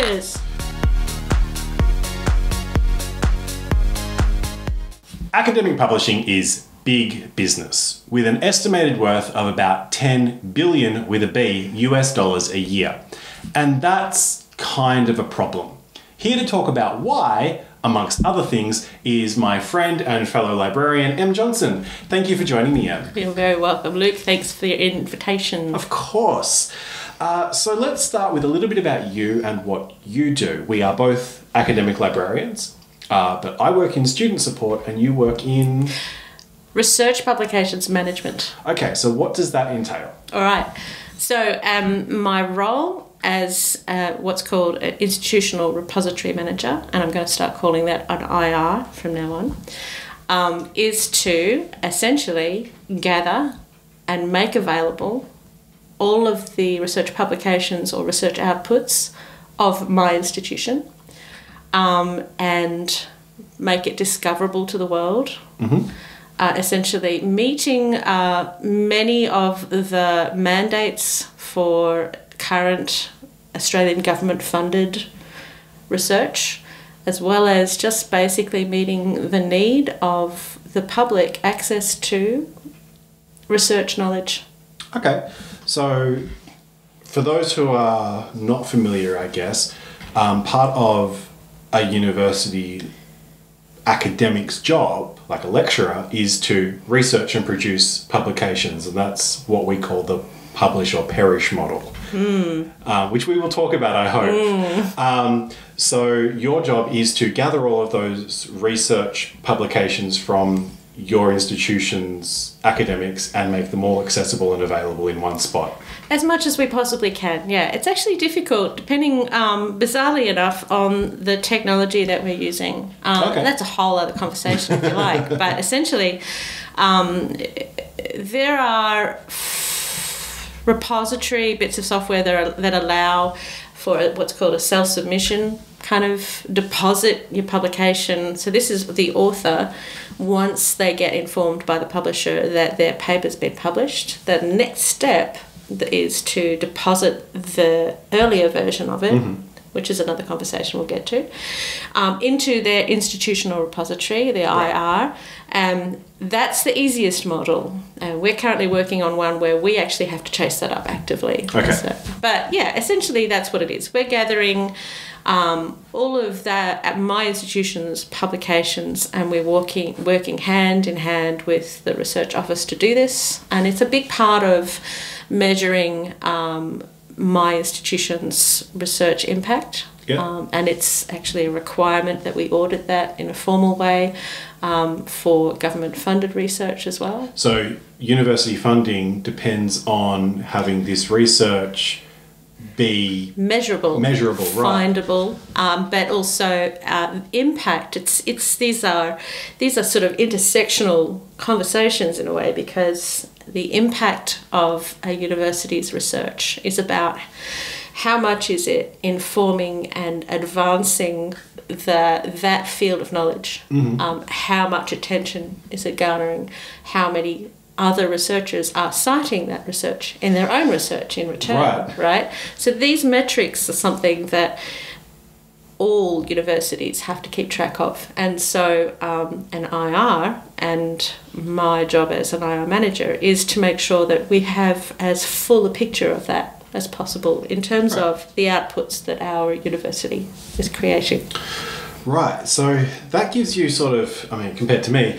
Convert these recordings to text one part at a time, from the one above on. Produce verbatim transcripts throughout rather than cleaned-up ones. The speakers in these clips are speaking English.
Cheers. Academic publishing is big business, with an estimated worth of about ten billion with a B U S dollars a year. And that's kind of a problem. Here to talk about why, amongst other things, is my friend and fellow librarian, M. Johnson. Thank you for joining me, Em. You're very welcome, Luke. Thanks for your invitation. Of course. Uh, so let's start with a little bit about you and what you do. We are both academic librarians, uh, but I work in student support and you work in... research publications management. Okay, so what does that entail? All right. So um, my role as uh, what's called an institutional repository manager, and I'm going to start calling that an I R from now on, um, is to essentially gather and make available all of the research publications or research outputs of my institution um, and make it discoverable to the world. Mm-hmm. Uh, essentially meeting uh, many of the mandates for current Australian government funded research, as well as just basically meeting the need of the public access to research knowledge. Okay, so for those who are not familiar, I guess, um, part of a university academic's job, like a lecturer, is to research and produce publications, and that's what we call the publish or perish model. Mm. Uh, which we will talk about, I hope. Mm. Um, so your job is to gather all of those research publications from your institution's academics and make them all accessible and available in one spot. As much as we possibly can, yeah. It's actually difficult, depending, um, bizarrely enough, on the technology that we're using. Um, okay. That's a whole other conversation, if you like. But essentially, um, there are repository bits of software that, are, that allow for what's called a self-submission, kind of deposit your publication. So this is the author, once they get informed by the publisher that their paper's been published, the next step is to deposit the earlier version of it, mm-hmm. which is another conversation we'll get to, um, into their institutional repository, their right. I R. Um, that's the easiest model. Uh, we're currently working on one where we actually have to chase that up actively. Okay. So, but yeah, essentially that's what it is. We're gathering um, all of that at my institution's publications, and we're working, working hand in hand with the research office to do this. And it's a big part of measuring um, my institution's research impact. Yeah. Um, and it's actually a requirement that we audit that in a formal way um, for government-funded research as well. So university funding depends on having this research be measurable, measurable, right? Findable, um, but also um, impact. It's it's these are these are sort of intersectional conversations in a way, because the impact of a university's research is about how much is it informing and advancing the that field of knowledge. Mm-hmm. Um, how much attention is it garnering? How many other researchers are citing that research in their own research in return, right? right? So these metrics are something that all universities have to keep track of. And so um, an I R, and my job as an I R manager, is to make sure that we have as full a picture of that as possible in terms right. of the outputs that our university is creating. Right, so that gives you sort of, I mean, compared to me,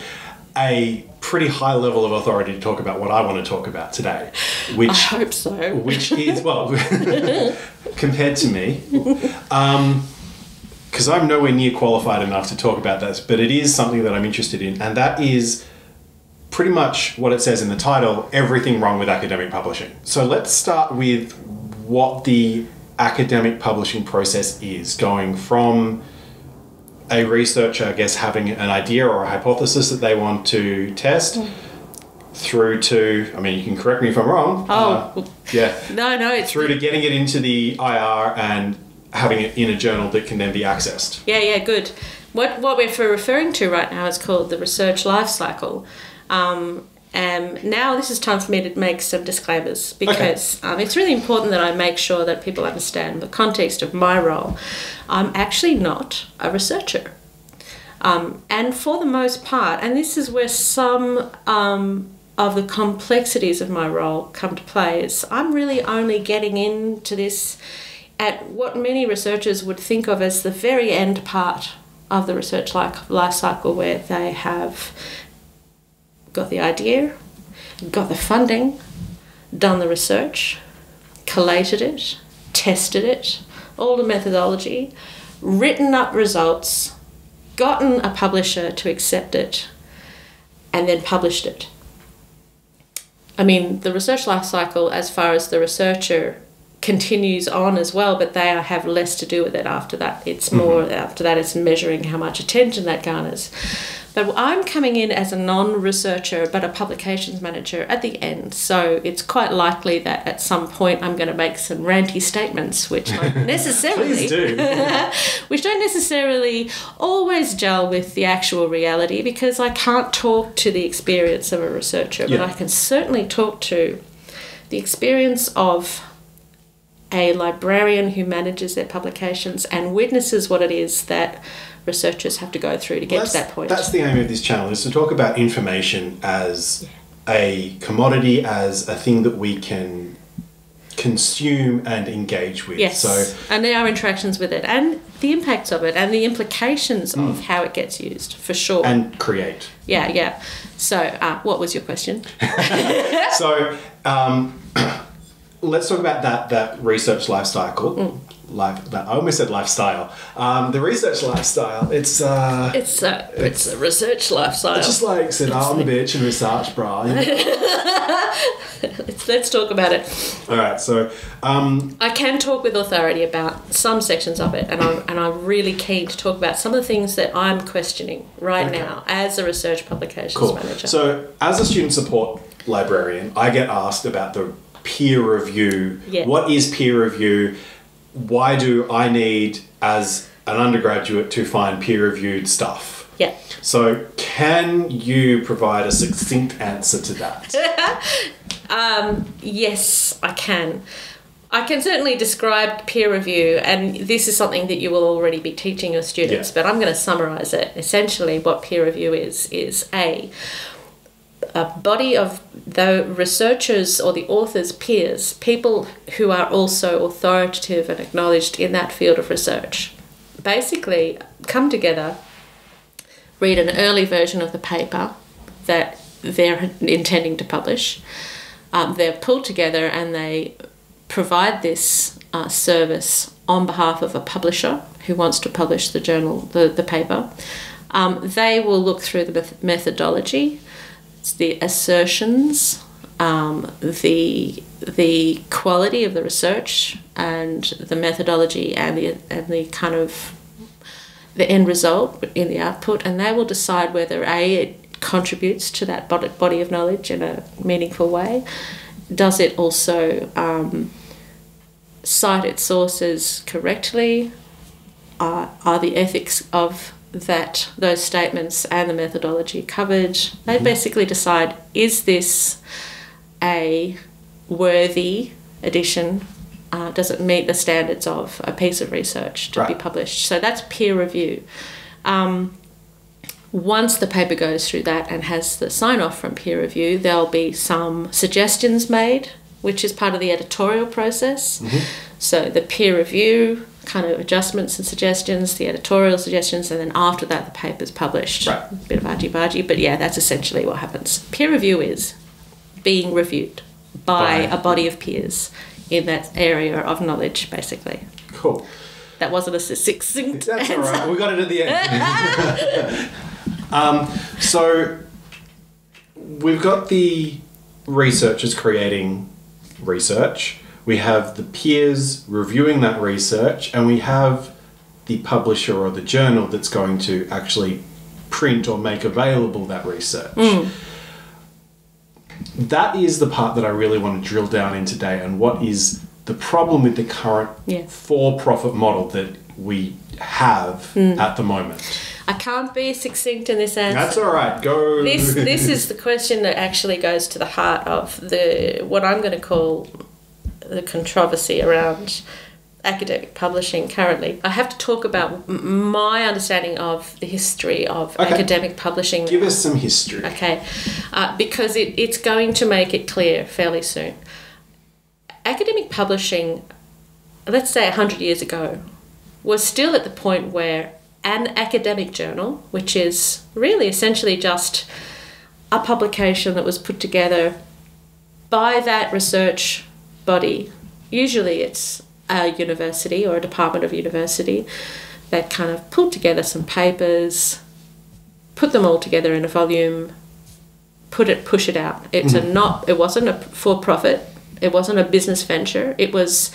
a pretty high level of authority to talk about what I want to talk about today, which I hope so. Which is, well, compared to me, um, because I'm nowhere near qualified enough to talk about this, but it is something that I'm interested in, and that is pretty much what it says in the title: everything wrong with academic publishing. So let's start with what the academic publishing process is, going from a researcher, I guess, having an idea or a hypothesis that they want to test, through to, I mean, you can correct me if I'm wrong. Oh. Uh, yeah. No, no. It's through to getting it into the I R and having it in a journal that can then be accessed. Yeah, yeah, good. What, what we're referring to right now is called the research life cycle. Um, Um, now this is time for me to make some disclaimers, because okay. um, it's really important that I make sure that people understand the context of my role. I'm actually not a researcher. Um, and for the most part, and this is where some um, of the complexities of my role come to play, is I'm really only getting into this at what many researchers would think of as the very end part of the research life cycle, where they have got the idea, got the funding, done the research, collated it, tested it, all the methodology, written up results, gotten a publisher to accept it, and then published it. I mean, the research life cycle, as far as the researcher, continues on as well, but they have less to do with it after that. It's more, mm-hmm. after that it's measuring how much attention that garners. But I'm coming in as a non-researcher, but a publications manager at the end. So it's quite likely that at some point I'm going to make some ranty statements, which don't necessarily, do. which don't necessarily always gel with the actual reality, because I can't talk to the experience of a researcher, yeah. but I can certainly talk to the experience of a librarian who manages their publications and witnesses what it is that researchers have to go through to get well, to that point. That's the aim of this channel, is to talk about information as yeah. a commodity, as a thing that we can consume and engage with. Yes, so, and our interactions with it, and the impacts of it, and the implications mm. of how it gets used, for sure. And create. Yeah, yeah. So uh, what was your question? so... Um, Let's talk about that that research life cycle. Mm. Life, I almost said lifestyle. Um, the research lifestyle. It's uh, it's a it's, it's a research lifestyle. It's just like sit down on the beach and research, bra. You know? let's, let's talk about it. All right. So um, I can talk with authority about some sections of it, and I'm and I'm really keen to talk about some of the things that I'm questioning right okay. now as a research publications cool. manager. So as a student support librarian, I get asked about the peer review. Yeah. What is peer review? Why do I need, as an undergraduate, to find peer-reviewed stuff? Yeah. So can you provide a succinct answer to that? um, yes, I can. I can certainly describe peer review, and this is something that you will already be teaching your students, yeah. but I'm going to summarise it. Essentially, what peer review is, is A... a body of the researchers or the authors' peers, people who are also authoritative and acknowledged in that field of research, basically come together, read an early version of the paper that they're intending to publish. Um, they're pulled together and they provide this uh, service on behalf of a publisher who wants to publish the journal, the, the paper. Um, they will look through the methodology, the assertions, um, the the quality of the research, and the methodology, and the and the kind of the end result in the output, and they will decide whether A, it contributes to that body of knowledge in a meaningful way. Does it also um, cite its sources correctly? Uh, are the ethics of that those statements and the methodology covered? They basically decide, is this a worthy addition? Uh, does it meet the standards of a piece of research to right. be published? So that's peer review. Um, once the paper goes through that and has the sign-off from peer review, there'll be some suggestions made, which is part of the editorial process. Mm-hmm. So the peer review kind of adjustments and suggestions, the editorial suggestions, and then after that the paper's published. Right. A bit of argy-bargy, but yeah, that's essentially what happens. Peer review is being reviewed by, by a body of peers in that area of knowledge, basically. Cool. That wasn't a succinct That's answer. All right. We got it at the end. um, so we've got the researchers creating research. We have the peers reviewing that research, and we have the publisher or the journal that's going to actually print or make available that research. Mm. That is the part that I really want to drill down in today, and what is the problem with the current yeah. for-profit model that we have mm. at the moment? I can't be succinct in this answer. That's all right. Go. This this is the question that actually goes to the heart of the what I'm going to call the controversy around academic publishing currently. I have to talk about my understanding of the history of okay. academic publishing. Give us some history. Okay. Uh, because it, it's going to make it clear fairly soon. Academic publishing, let's say a hundred years ago, was still at the point where an academic journal, which is really essentially just a publication that was put together by that research body, usually it's a university or a department of university, that kind of pulled together some papers, put them all together in a volume, put it, push it out. It's mm. a not, it wasn't a for-profit, it wasn't a business venture. It was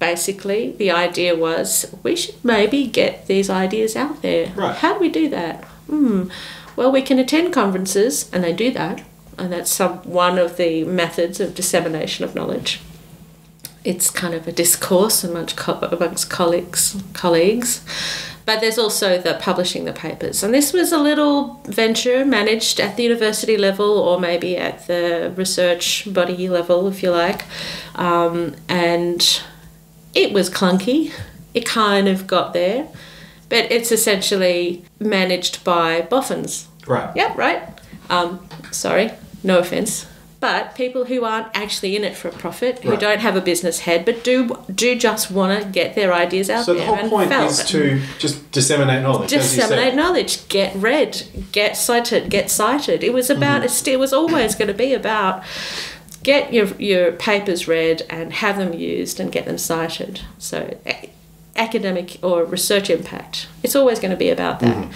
basically the idea was we should maybe get these ideas out there. Right. How do we do that? Hmm. Well, we can attend conferences, and they do that, and that's some one of the methods of dissemination of knowledge. It's kind of a discourse amongst, co amongst colleagues, colleagues, but there's also the publishing the papers. And this was a little venture managed at the university level or maybe at the research body level, if you like. Um, and it was clunky. It kind of got there, but it's essentially managed by boffins. Right. Yeah, right. Um, sorry, no offense. But people who aren't actually in it for a profit, who right. don't have a business head, but do do just want to get their ideas out so there. So the whole point is it. to just disseminate knowledge. Disseminate knowledge. Get read. Get cited. Get cited. It was about. Mm-hmm. It was always going to be about get your your papers read and have them used and get them cited. So academic or research impact. It's always going to be about that. Mm-hmm.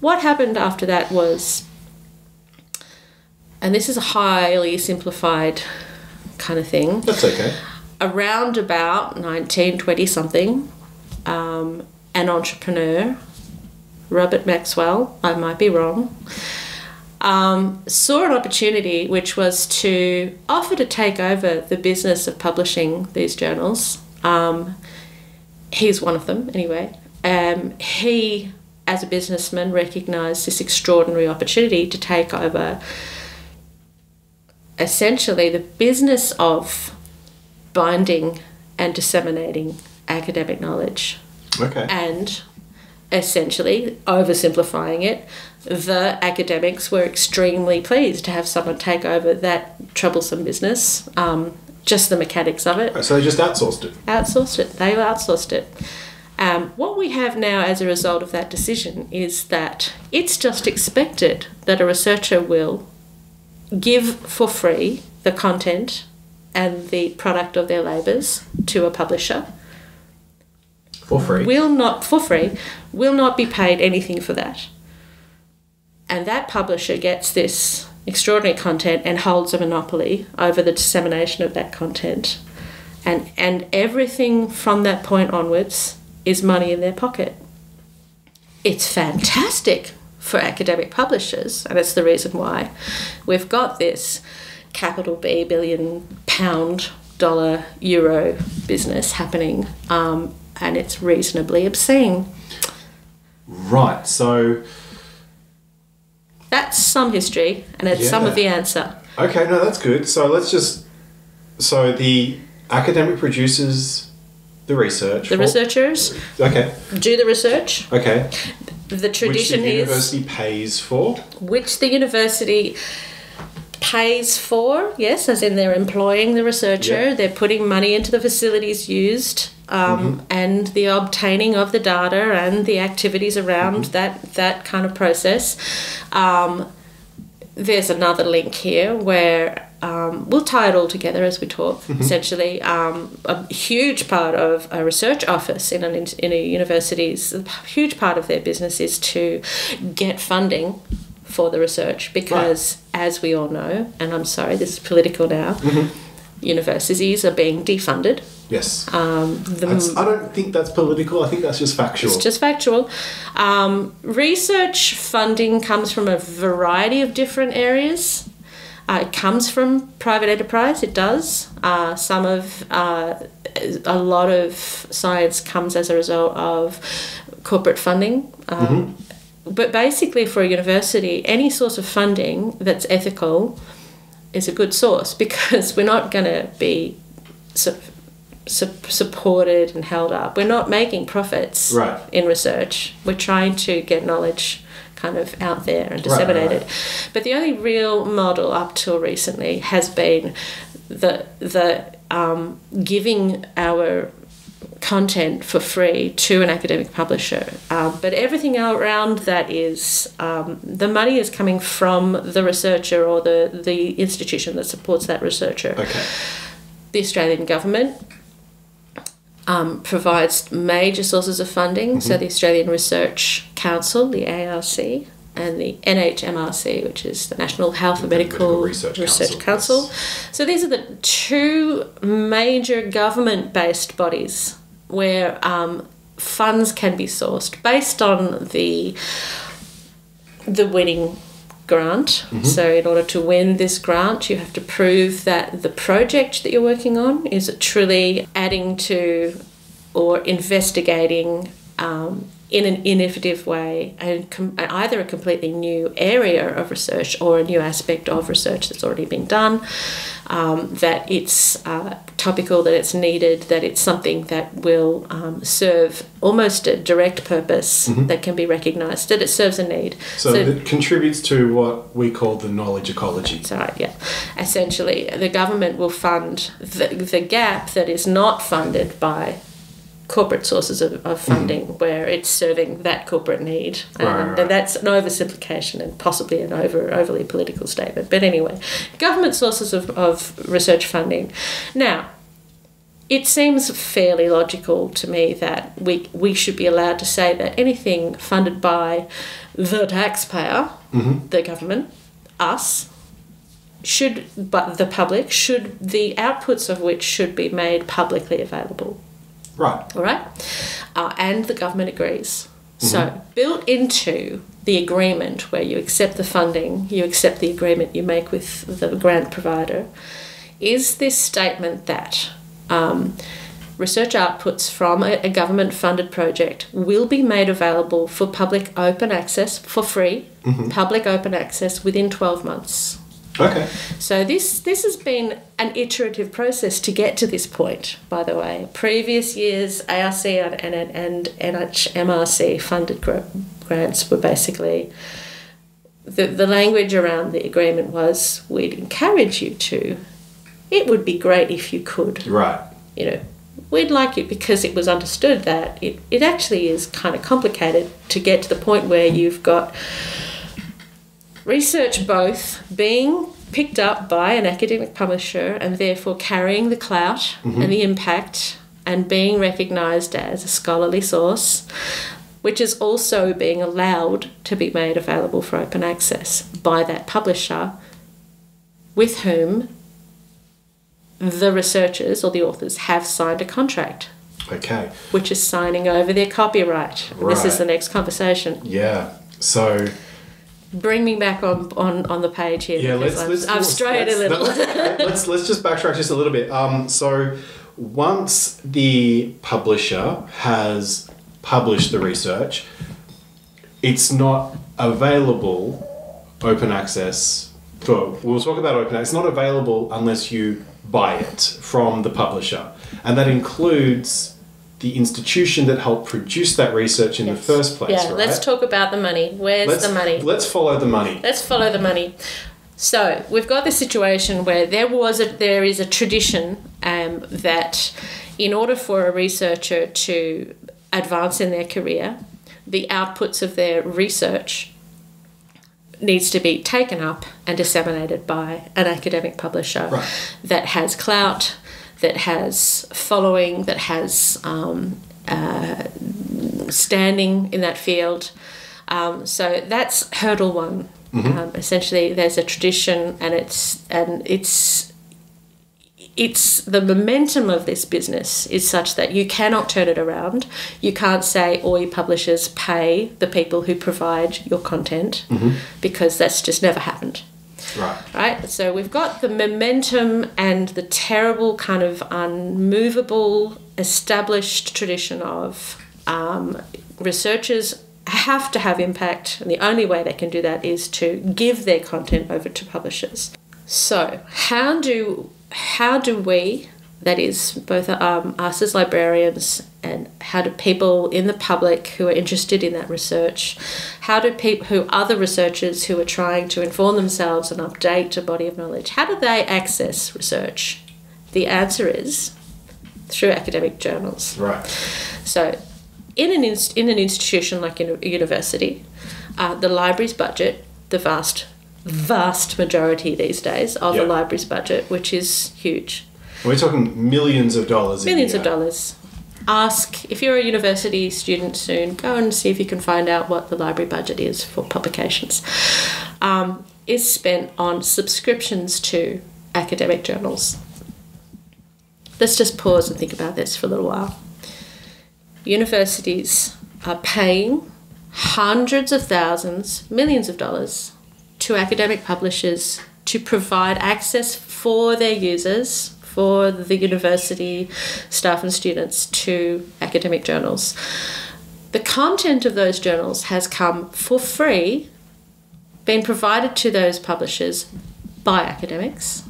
What happened after that was. And this is a highly simplified kind of thing. That's okay. Around about nineteen twenty something, um, an entrepreneur, Robert Maxwell, I might be wrong, um, saw an opportunity which was to offer to take over the business of publishing these journals. Um, he's one of them anyway. Um, he, as a businessman, recognised this extraordinary opportunity to take over essentially the business of binding and disseminating academic knowledge. Okay. And essentially, oversimplifying it, the academics were extremely pleased to have someone take over that troublesome business, um, just the mechanics of it. So they just outsourced it? Outsourced it. They outsourced it. Um, what we have now as a result of that decision is that it's just expected that a researcher will give for free the content and the product of their labours to a publisher. For free. Will not, for free, will not be paid anything for that. And that publisher gets this extraordinary content and holds a monopoly over the dissemination of that content. And, and everything from that point onwards is money in their pocket. It's fantastic for academic publishers, and it's the reason why we've got this capital B billion pound dollar euro business happening, um, and it's reasonably obscene. Right, so that's some history, and it's yeah. some of the answer. Okay, no, that's good. So let's just so the academic producers the research, the researchers, okay, do the research, okay. The tradition is... Which the university pays for. Which the university pays for, yes, as in they're employing the researcher, yeah. they're putting money into the facilities used, um, mm-hmm. and the obtaining of the data and the activities around mm-hmm. that, that kind of process. Um, there's another link here where... Um, we'll tie it all together as we talk. Mm-hmm. Essentially, um, a huge part of a research office in, an, in a university's, a huge part of their business is to get funding for the research because, right. as we all know, and I'm sorry, this is political now, mm-hmm. universities are being defunded. Yes. Um, the, I don't think that's political. I think that's just factual. It's just factual. Um, research funding comes from a variety of different areas. Uh, it comes from private enterprise, it does. Uh, some of, uh, a lot of science comes as a result of corporate funding. Um, mm-hmm. But basically for a university, any source of funding that's ethical is a good source, because we're not going to be su su supported and held up. We're not making profits right. in research. We're trying to get knowledge kind of out there and disseminated. Right, right, right. But the only real model up till recently has been the, the um, giving our content for free to an academic publisher. Um, but everything around that is, um, the money is coming from the researcher or the, the institution that supports that researcher. Okay. The Australian government um, provides major sources of funding. Mm-hmm. So the Australian Research Council, the A R C, and the N H M R C, which is the National Health and Medical Research, Research Council. Council. So these are the two major government-based bodies where um, funds can be sourced based on the the winning grant. Mm-hmm. So in order to win this grant, you have to prove that the project that you're working on is truly adding to or investigating um, in an innovative way, and com either a completely new area of research or a new aspect of research that's already been done, um, that it's uh, topical, that it's needed, that it's something that will um, serve almost a direct purpose, mm-hmm. that can be recognised, that it serves a need. So, so it contributes to what we call the knowledge ecology. That's right, yeah. Essentially, the government will fund the, the gap that is not funded by corporate sources of, of funding, mm. where it's serving that corporate need. Um, right, right. And that's an oversimplification and possibly an over, overly political statement. But anyway, government sources of, of research funding. Now, it seems fairly logical to me that we, we should be allowed to say that anything funded by the taxpayer, mm-hmm. the government, us, should, but the public, should, the outputs of which should be made publicly available. Right. All right. Uh, and the government agrees. Mm-hmm. So built into the agreement where you accept the funding, you accept the agreement you make with the grant provider, is this statement that um, research outputs from a, a government-funded project will be made available for public open access for free, mm-hmm. public open access within twelve months. Okay. So this this has been an iterative process to get to this point, by the way. Previous years, A R C and, and, and N H M R C-funded grants were basically... The, the language around the agreement was, we'd encourage you to. It would be great if you could. Right. You know, we'd like it, because it was understood that it, it actually is kind of complicated to get to the point where you've got... research both being picked up by an academic publisher and therefore carrying the clout, mm-hmm. and the impact, and being recognised as a scholarly source, which is also being allowed to be made available for open access by that publisher with whom the researchers or the authors have signed a contract. Okay. Which is signing over their copyright. Right. This is the next conversation. Yeah. So... Bring me back on, on, on the page here. Yeah, let's, let's, I've strayed a little. That, let's let's just backtrack just a little bit. Um, so once the publisher has published the research, it's not available open access. For, we'll talk about open access. It's not available unless you buy it from the publisher, and that includes the institution that helped produce that research in yes. the first place, yeah, right? Let's talk about the money. Where's let's, the money? Let's follow the money. Let's follow the money. So we've got this situation where there was a, there is a tradition um, that in order for a researcher to advance in their career, the outputs of their research needs to be taken up and disseminated by an academic publisher, right. that has clout, that has following, that has um, uh, standing in that field. Um, so that's hurdle one. Mm-hmm. Um, essentially, there's a tradition, and it's and it's it's the momentum of this business is such that you cannot turn it around. You can't say, "Oi, publishers, pay the people who provide your content," mm-hmm. because that's just never happened. Right. Right. So we've got the momentum and the terrible kind of unmovable established tradition of um, researchers have to have impact, and the only way they can do that is to give their content over to publishers. So how do how do we, that is both um, us as librarians and how do people in the public who are interested in that research, how do people who other researchers who are trying to inform themselves and update a body of knowledge, how do they access research? The answer is through academic journals. Right. So in an inst in an institution like in a university, uh, the library's budget, the vast vast majority these days of yep. the library's budget, which is huge. We're talking millions of dollars. Millions of dollars. Ask, if you're a university student soon, go and see if you can find out what the library budget is for publications. Um, is spent on subscriptions to academic journals. Let's just pause and think about this for a little while. Universities are paying hundreds of thousands, millions of dollars to academic publishers to provide access for their users, for the university staff and students, to academic journals. The content of those journals has come for free, been provided to those publishers by academics,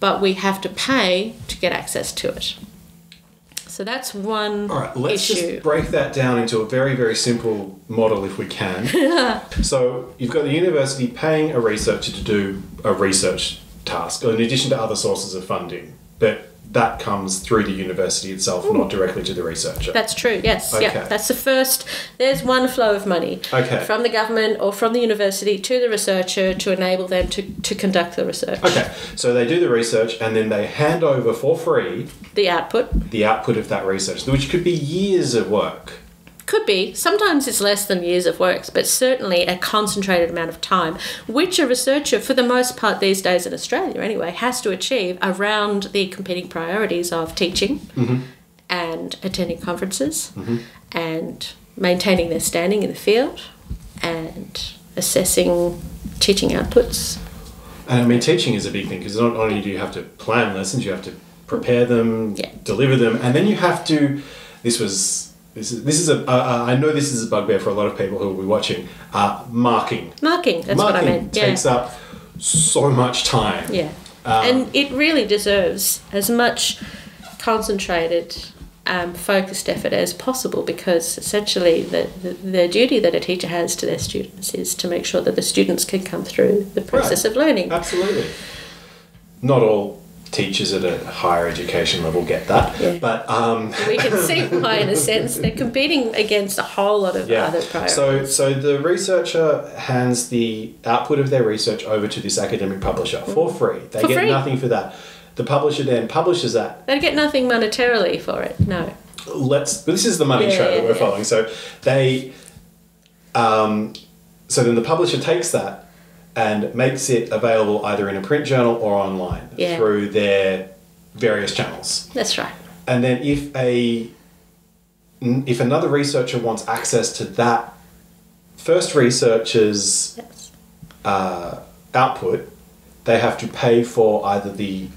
but we have to pay to get access to it. So that's one issue. All right, let's issue. just break that down into a very, very simple model if we can. So you've got the university paying a researcher to do a research task, in addition to other sources of funding, but that comes through the university itself, Ooh. not directly to the researcher. That's true, yes. Okay. Yeah, that's the first. There's one flow of money okay. from the government or from the university to the researcher to enable them to, to conduct the research. Okay, so they do the research and then they hand over for free the output. The output of that research, which could be years of work. Could be. Sometimes it's less than years of work, but certainly a concentrated amount of time, which a researcher, for the most part these days in Australia anyway, has to achieve around the competing priorities of teaching mm-hmm. and attending conferences mm-hmm. and maintaining their standing in the field and assessing teaching outputs. And I mean, teaching is a big thing because not only do you have to plan lessons, you have to prepare them, yeah. deliver them, and then you have to, this was... This is, this is a, uh, I know this is a bugbear for a lot of people who will be watching, uh, marking. Marking, that's marking what I meant. Yeah. Takes up so much time. Yeah. Um, and it really deserves as much concentrated, um, focused effort as possible, because essentially the, the, the duty that a teacher has to their students is to make sure that the students can come through the process right. of learning. Absolutely. Not all teachers at a higher education level get that, yeah. but um, we can see why, in a sense, they're competing against a whole lot of yeah. other priorities. So, so the researcher hands the output of their research over to this academic publisher mm. for free. They for get free. nothing for that. The publisher then publishes that. They get nothing monetarily for it. No. Let's. This is the money yeah, trail yeah, that we're yeah. following. So they, um, so then the publisher takes that and makes it available either in a print journal or online yeah. through their various channels. That's right. And then if a if another researcher wants access to that first researcher's yes. uh, output, they have to pay for either the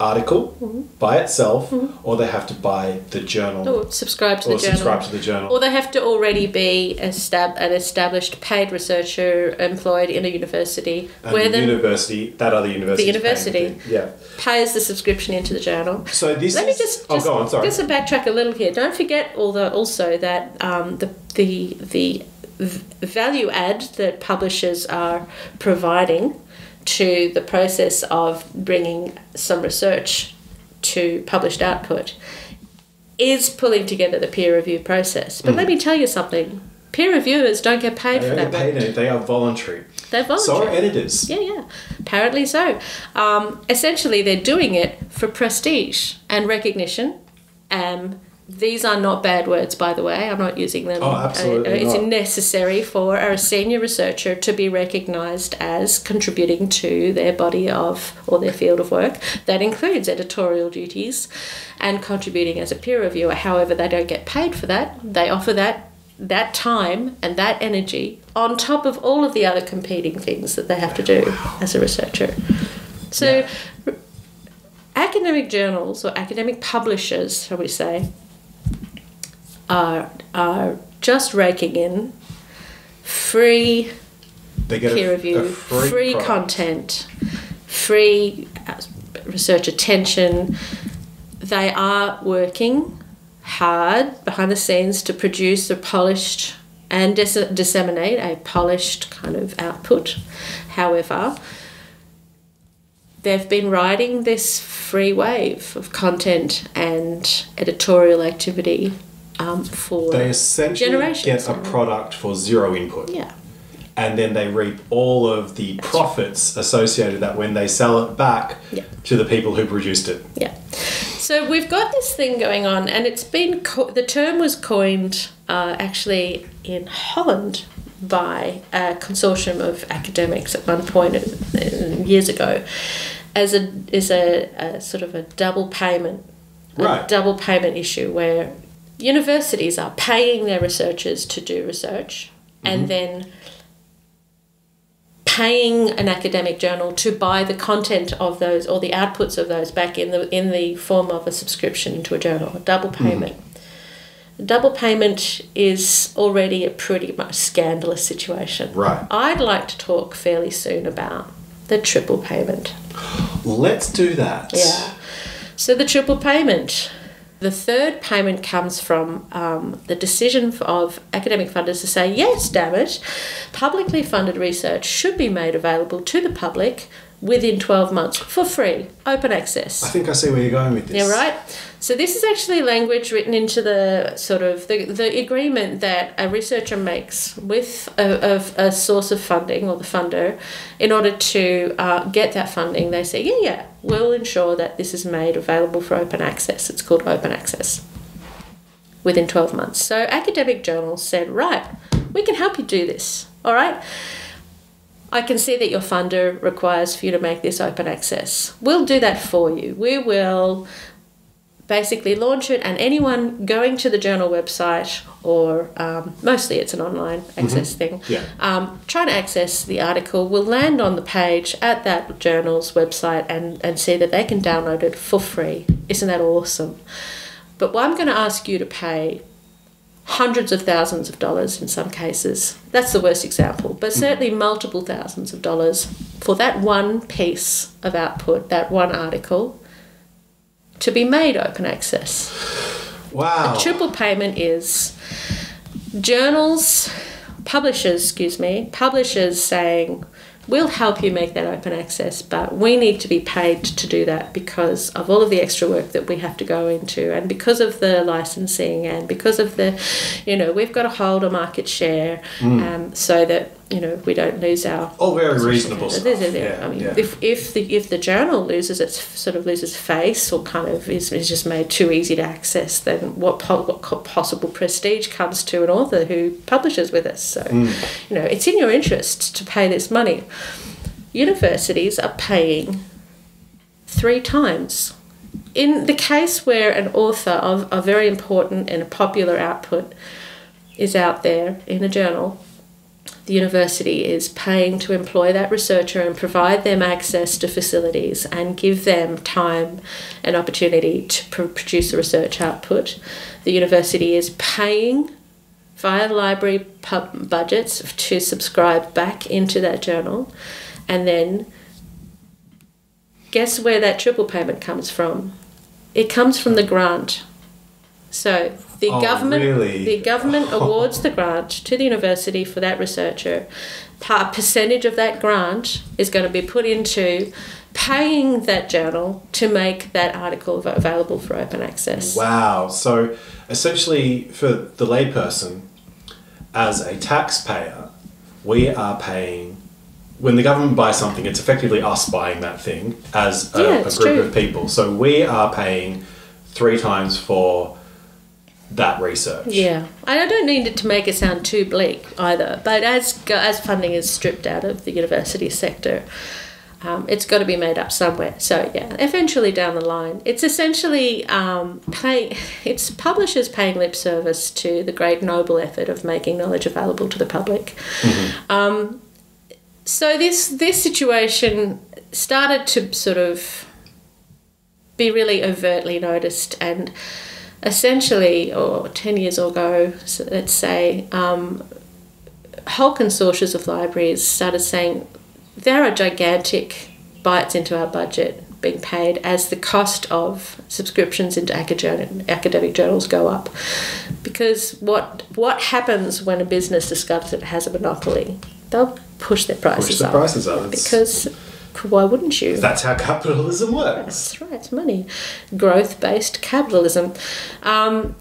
article mm-hmm. by itself mm-hmm. or they have to buy the journal or subscribe to the journal. subscribe to the journal or they have to already be estab an established paid researcher employed in a university and where the university that other university the university yeah pays the subscription into the journal. So this let is, me just, just oh, go on, sorry. just to backtrack a little here, don't forget although also that um, the the the value add that publishers are providing to the process of bringing some research to published output is pulling together the peer review process. But mm. let me tell you something. Peer reviewers don't get paid they for that. They don't get paid. They are voluntary. They're voluntary. So are editors. Yeah, yeah. Apparently so. Um, essentially, they're doing it for prestige and recognition. Um, these are not bad words, by the way. I'm not using them. Oh, absolutely uh, It's not. necessary for a senior researcher to be recognised as contributing to their body of or their field of work. That includes editorial duties and contributing as a peer reviewer. However, they don't get paid for that. They offer that that time and that energy on top of all of the other competing things that they have to do as a researcher. So yeah. academic journals or academic publishers, shall we say, are, are just raking in free they get peer a, review, a free, free content, free research attention. They are working hard behind the scenes to produce a polished and dis disseminate a polished kind of output. However, they've been riding this free wave of content and editorial activity um, for they essentially generations. Get a product for zero input. Yeah. And then they reap all of the That's profits right. associated with that when they sell it back yeah. to the people who produced it. Yeah. So we've got this thing going on, and it's been co the term was coined uh, actually in Holland by a consortium of academics at one point years ago as a is a, a sort of a double payment, right. a double payment issue where universities are paying their researchers to do research mm-hmm. and then paying an academic journal to buy the content of those or the outputs of those back in the in the form of a subscription to a journal, a double payment. Mm-hmm. Double payment is already a pretty much scandalous situation. Right. I'd like to talk fairly soon about the triple payment. Let's do that. Yeah. So the triple payment. The third payment comes from um, the decision of academic funders to say, yes, damn it, publicly funded research should be made available to the public within twelve months for free, open access. I think I see where you're going with this. Yeah, right? So this is actually language written into the sort of the, the agreement that a researcher makes with a, a, a source of funding or the funder in order to uh, get that funding. They say, yeah, yeah, we'll ensure that this is made available for open access. It's called open access within twelve months. So academic journals said, right, we can help you do this, all right? I can see that your funder requires for you to make this open access. We'll do that for you. We will basically launch it, and anyone going to the journal website or um, mostly it's an online access mm-hmm. thing, yeah. um, trying to access the article will land on the page at that journal's website and, and see that they can download it for free. Isn't that awesome? But what I'm going to ask you to pay hundreds of thousands of dollars in some cases. That's the worst example, but certainly multiple thousands of dollars for that one piece of output, that one article, to be made open access. Wow. A triple payment is journals, publishers, excuse me, publishers saying, we'll help you make that open access, but we need to be paid to do that because of all of the extra work that we have to go into and because of the licensing and because of the, you know, we've got to hold a market share mm. um, so that, you know, we don't lose our... All very reasonable stuff. Yeah, I mean, yeah. if, if, the, if the journal loses its sort of loses face or kind of is, is just made too easy to access, then what, po what possible prestige comes to an author who publishes with us? So, mm. you know, it's in your interest to pay this money. Universities are paying three times. In the case where an author of a very important and a popular output is out there in a journal, the university is paying to employ that researcher and provide them access to facilities and give them time and opportunity to pr produce a research output. The university is paying via library pub budgets to subscribe back into that journal. And then guess where that triple payment comes from? It comes from the grant. So the oh, government really? the government oh. awards the grant to the university for that researcher. A percentage of that grant is going to be put into paying that journal to make that article available for open access. Wow. So essentially for the layperson, as a taxpayer, we are paying... When the government buys something, it's effectively us buying that thing as a, yeah, a group true. of people. So we are paying three times for that research. Yeah. And I don't need it to make it sound too bleak either, but as, as funding is stripped out of the university sector, Um, it's got to be made up somewhere. So yeah, eventually down the line, it's essentially um, pay, it's publishers paying lip service to the great noble effort of making knowledge available to the public. Mm-hmm. um, so this this situation started to sort of be really overtly noticed, and essentially, or ten years ago, so let's say, um, whole consortia of libraries started saying, there are gigantic bites into our budget being paid as the cost of subscriptions into academic journals go up. Because what what happens when a business discovers it has a monopoly? They'll push their prices push the up. prices up. Because why wouldn't you? That's how capitalism works. That's right. It's money. Growth-based capitalism. Um,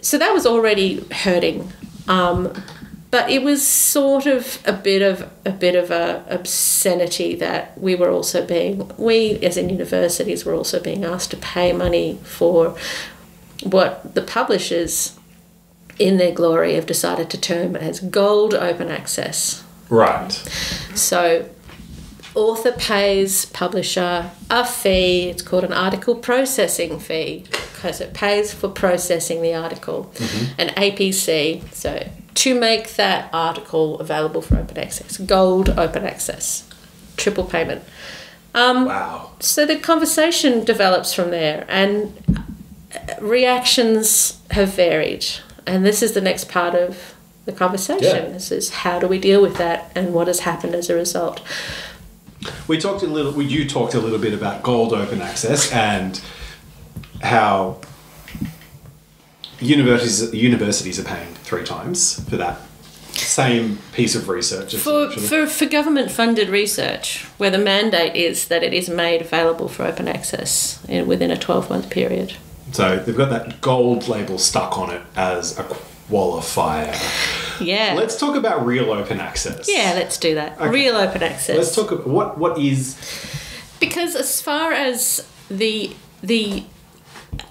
so that was already hurting. Um But it was sort of a bit of a bit of a obscenity that we were also being we as in universities were also being asked to pay money for what the publishers, in their glory, have decided to term as gold open access. Right. So author pays publisher a fee. It's called an article processing fee because it pays for processing the article, mm-hmm. an A P C. So to make that article available for open access, gold open access, triple payment. Um, wow. So the conversation develops from there, and reactions have varied. And this is the next part of the conversation. Yeah. This is how do we deal with that and what has happened as a result. We talked a little, well, you talked a little bit about gold open access and how universities universities are paying three times for that same piece of research. For, for, for government-funded research, where the mandate is that it is made available for open access in, within a twelve-month period. So they've got that gold label stuck on it as a qualifier. Yeah. Let's talk about real open access. Yeah, let's do that. Okay. Real open access. Let's talk about what, what is... Because as far as the the...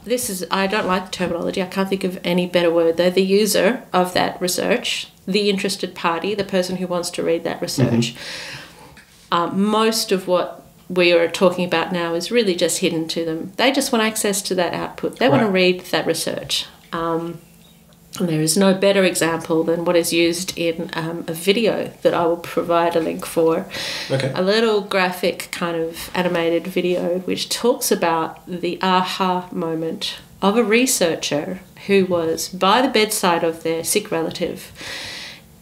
This is, I don't like the terminology, I can't think of any better word though, the user of that research, the interested party, the person who wants to read that research. Mm-hmm. um, most of what we are talking about now is really just hidden to them. They just want access to that output. They right. want to read that research. Um, and there is no better example than what is used in um, a video that I will provide a link for. Okay. A little graphic kind of animated video which talks about the aha moment of a researcher who was by the bedside of their sick relative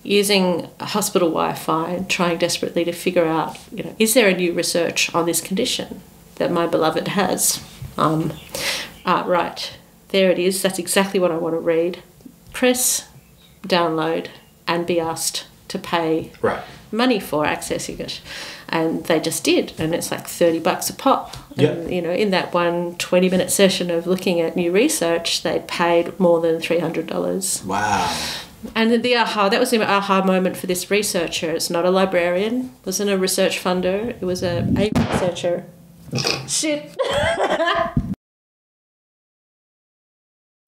using hospital Wi-Fi and trying desperately to figure out, you know, is there a new research on this condition that my beloved has? Um, ah, right, there it is. That's exactly what I want to read. Press download and be asked to pay right. money for accessing it, and they just did, and it's like thirty bucks a pop. Yep. And you know, in that one twenty minute session of looking at new research, they paid more than three hundred dollars. Wow. And the aha, that was the aha moment for this researcher. It's not a librarian, wasn't a research funder, it was a, a researcher. Shit.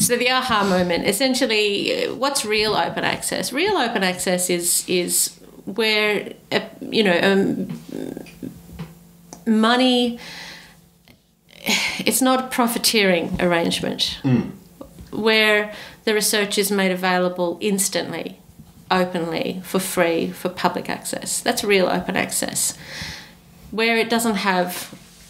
So the aha moment, essentially, what's real open access? Real open access is is where, you know, um, money, it's not a profiteering arrangement, mm. where the research is made available instantly, openly, for free, for public access. That's real open access, where it doesn't have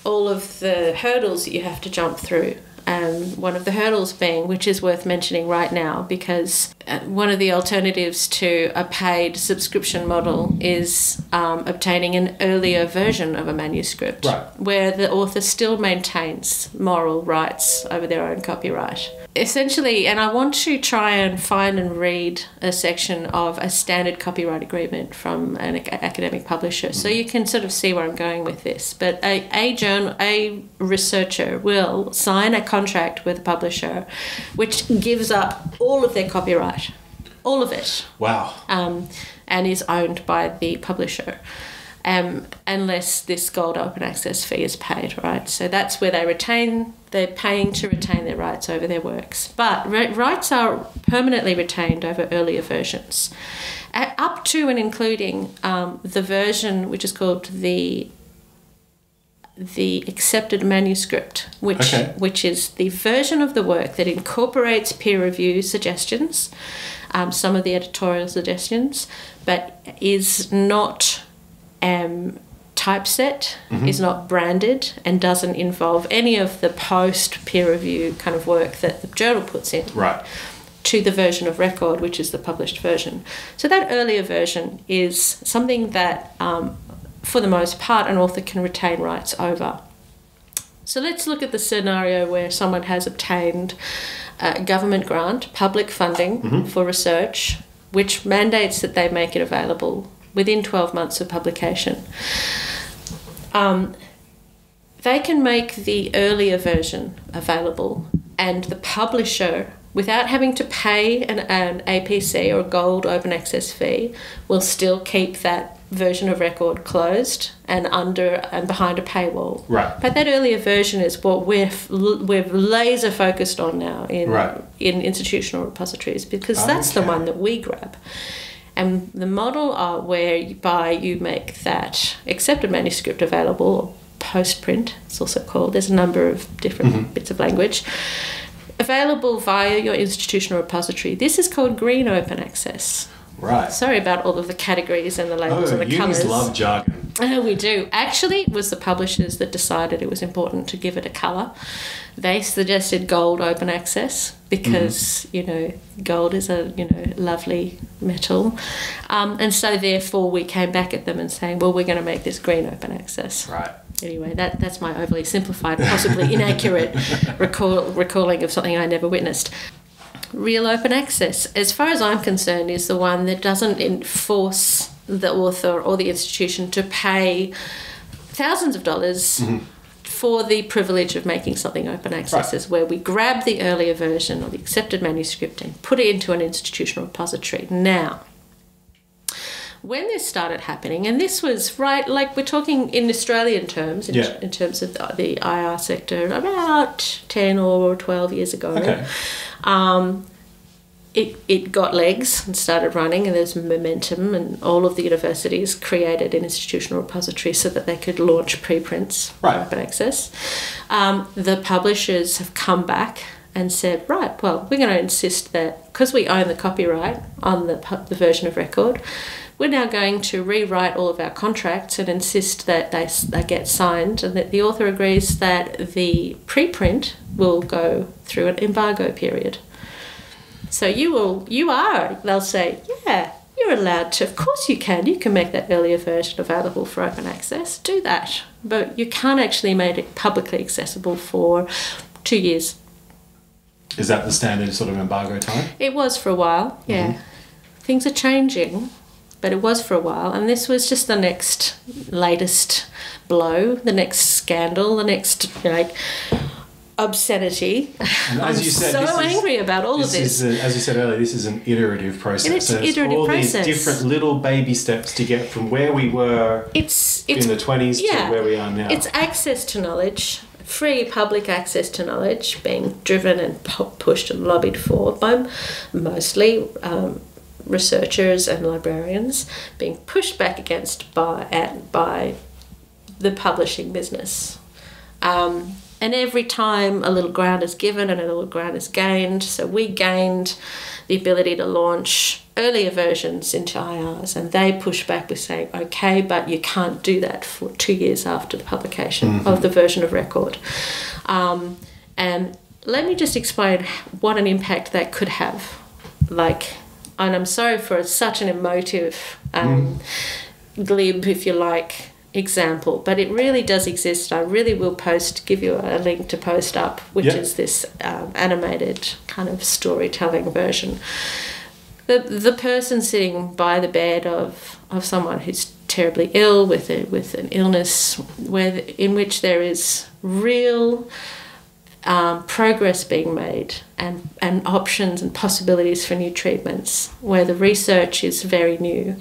all of the hurdles that you have to jump through. Um, one of the hurdles being, which is worth mentioning right now, because one of the alternatives to a paid subscription model is um, obtaining an earlier version of a manuscript, right. where the author still maintains moral rights over their own copyright. Essentially, and I want to try and find and read a section of a standard copyright agreement from an academic publisher, so you can sort of see where I'm going with this. But a, a, journal, a researcher will sign a contract with a publisher which gives up all of their copyright, all of it. Wow. Um, and is owned by the publisher. Um, unless this gold open access fee is paid, right? So that's where they retain, they're paying to retain their rights over their works. But rights are permanently retained over earlier versions, up to and including um, the version which is called the the accepted manuscript, which okay. which is the version of the work that incorporates peer review suggestions, um, some of the editorial suggestions, but is not um, typeset, mm-hmm. is not branded, and doesn't involve any of the post peer review kind of work that the journal puts in. Right. To the version of record, which is the published version. So that earlier version is something that, um, for the most part, an author can retain rights over. So let's look at the scenario where someone has obtained a government grant, public funding mm-hmm. for research, which mandates that they make it available within twelve months of publication. Um, they can make the earlier version available, and the publisher, without having to pay an, an A P C or a gold open access fee, will still keep that version of record closed and under and behind a paywall. Right. But that earlier version is what we're we're laser focused on now in right. in institutional repositories, because okay. that's the one that we grab. And the model are whereby you make that accepted manuscript available, or post print, it's also called. There's a number of different mm-hmm. bits of language. Available via your institutional repository. This is called green open access. Right. Sorry about all of the categories and the labels oh, and the colours. Love jargon. Oh, we do. Actually, it was the publishers that decided it was important to give it a colour. They suggested gold open access because, mm. you know, gold is a, you know, lovely metal. Um, and so, therefore, we came back at them and saying, well, we're going to make this green open access. Right. Anyway, that, that's my overly simplified, possibly inaccurate recall, recalling of something I never witnessed. Real open access, as far as I'm concerned, is the one that doesn't enforce the author or the institution to pay thousands of dollars mm-hmm. for the privilege of making something open access, right. is where we grab the earlier version or the accepted manuscript and put it into an institutional repository. Now, when this started happening, and this was right, like we're talking in Australian terms, in, yeah. in terms of the, the I R sector, about ten or twelve years ago, okay. um, it, it got legs and started running, and there's momentum, and all of the universities created an institutional repository so that they could launch preprints for right. open access. Um, the publishers have come back and said, right, well, we're going to insist that, because we own the copyright on the, the version of record, we're now going to rewrite all of our contracts and insist that they, they get signed, and that the author agrees that the preprint will go through an embargo period. So you will, you are, they'll say, yeah, you're allowed to, of course you can, you can make that earlier version available for open access, do that. But you can't actually make it publicly accessible for two years. Is that the standard sort of embargo time? It was for a while, yeah. Mm-hmm. Things are changing, but it was for a while, and this was just the next latest blow, the next scandal, the next, you know, like, obscenity. And as I'm you said, so angry is, about all this of this. Is a, as you said earlier, this is an iterative process. And it's so an iterative all process. All these different little baby steps to get from where we were it's, it's, in the twenties yeah, to where we are now. It's access to knowledge, free public access to knowledge, being driven and pushed and lobbied for by mostly um, researchers and librarians, being pushed back against by at by the publishing business, um, and every time a little ground is given and a little ground is gained. So we gained the ability to launch earlier versions into I Rs, and they push back with saying, okay, but you can't do that for two years after the publication mm-hmm. of the version of record. Um, and let me just explain what an impact that could have, like. And I'm sorry for such an emotive, um, mm. glib, if you like, example, but it really does exist. I really will post, give you a link to post up, which yep. is this um, animated kind of storytelling version. The the person sitting by the bed of of someone who's terribly ill with a, with an illness, where in which there is real. Um, progress being made and, and options and possibilities for new treatments where the research is very new.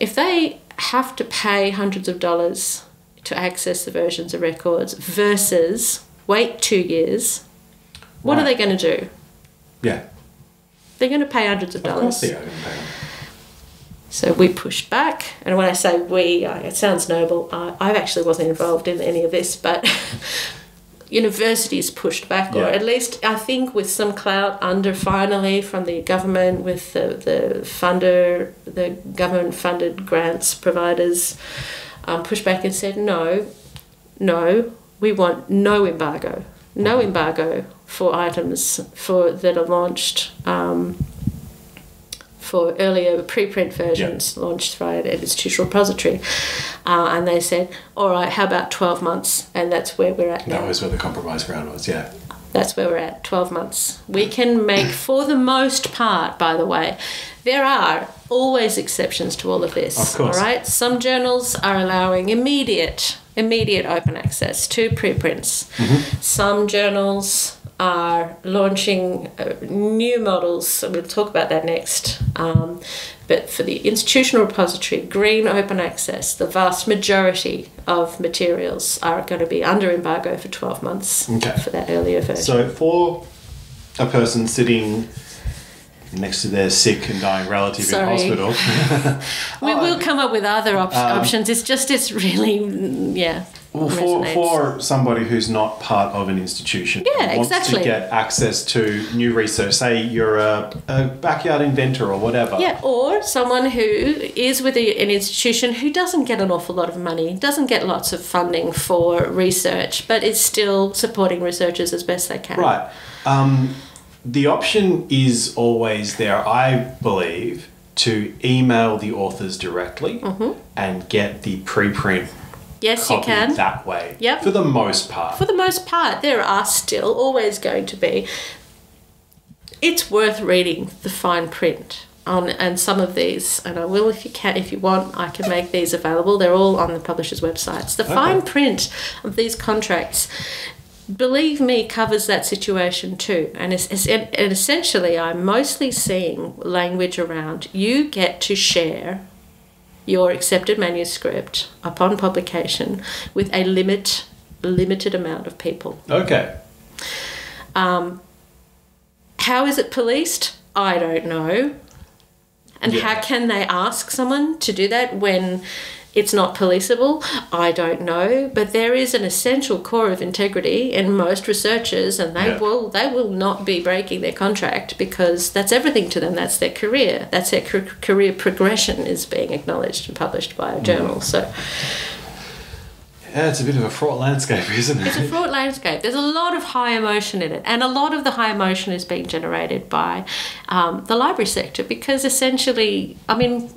If they have to pay hundreds of dollars to access the versions of records versus wait two years, right. what are they going to do? Yeah. They're going to pay hundreds of, of dollars. Course they are going to pay. So we pushed back, and when I say we, uh, it sounds noble, uh, I actually wasn't involved in any of this, but universities pushed back, yeah. or at least I think with some clout under finally from the government, with the, the funder, the government-funded grants providers, um, pushed back and said, no, no, we want no embargo, no embargo for items for that are launched um, for earlier preprint versions yep. launched via an institutional repository. Uh, and they said, all right, how about twelve months? And that's where we're at now. That was where the compromise round was, yeah. That's where we're at, twelve months. We can make, for the most part, by the way, there are always exceptions to all of this. Of course. All right? Some journals are allowing immediate, immediate open access to preprints. Mm-hmm. Some journals are launching new models, so we'll talk about that next, um, but for the institutional repository, green open access, the vast majority of materials are going to be under embargo for twelve months okay. for that earlier version. So for a person sitting next to their sick and dying relative Sorry. in hospital... we oh, will come up with other op um, options, it's just it's really, yeah... Well, for, for somebody who's not part of an institution yeah, and wants exactly. to get access to new research, say you're a, a backyard inventor or whatever. Yeah, or someone who is with a, an institution who doesn't get an awful lot of money, doesn't get lots of funding for research, but is still supporting researchers as best they can. Right. Um, the option is always there, I believe, to email the authors directly mm-hmm. and get the preprint. Yes, you can. That way. Yep. For the most part. For the most part, there are still always going to be. It's worth reading the fine print on, and some of these, and I will if you can, if you want, I can make these available. They're all on the publishers' websites. The okay. fine print of these contracts, believe me, covers that situation too. And it's, it's, and essentially, I'm mostly seeing language around you get to share your accepted manuscript upon publication with a limit, limited amount of people. Okay. Um, how is it policed? I don't know. And yeah. how can they ask someone to do that when it's not policeable? I don't know. But there is an essential core of integrity in most researchers, and they yeah. will they will not be breaking their contract, because that's everything to them. That's their career. That's their career progression is being acknowledged and published by a journal. So. Yeah, it's a bit of a fraught landscape, isn't it? It's a fraught landscape. There's a lot of high emotion in it, and a lot of the high emotion is being generated by um, the library sector, because essentially, I mean,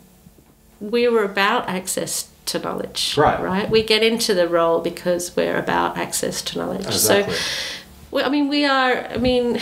we were about access to knowledge. Right. Right? We get into the role because we're about access to knowledge. Exactly. So, we, I mean, we are, I mean...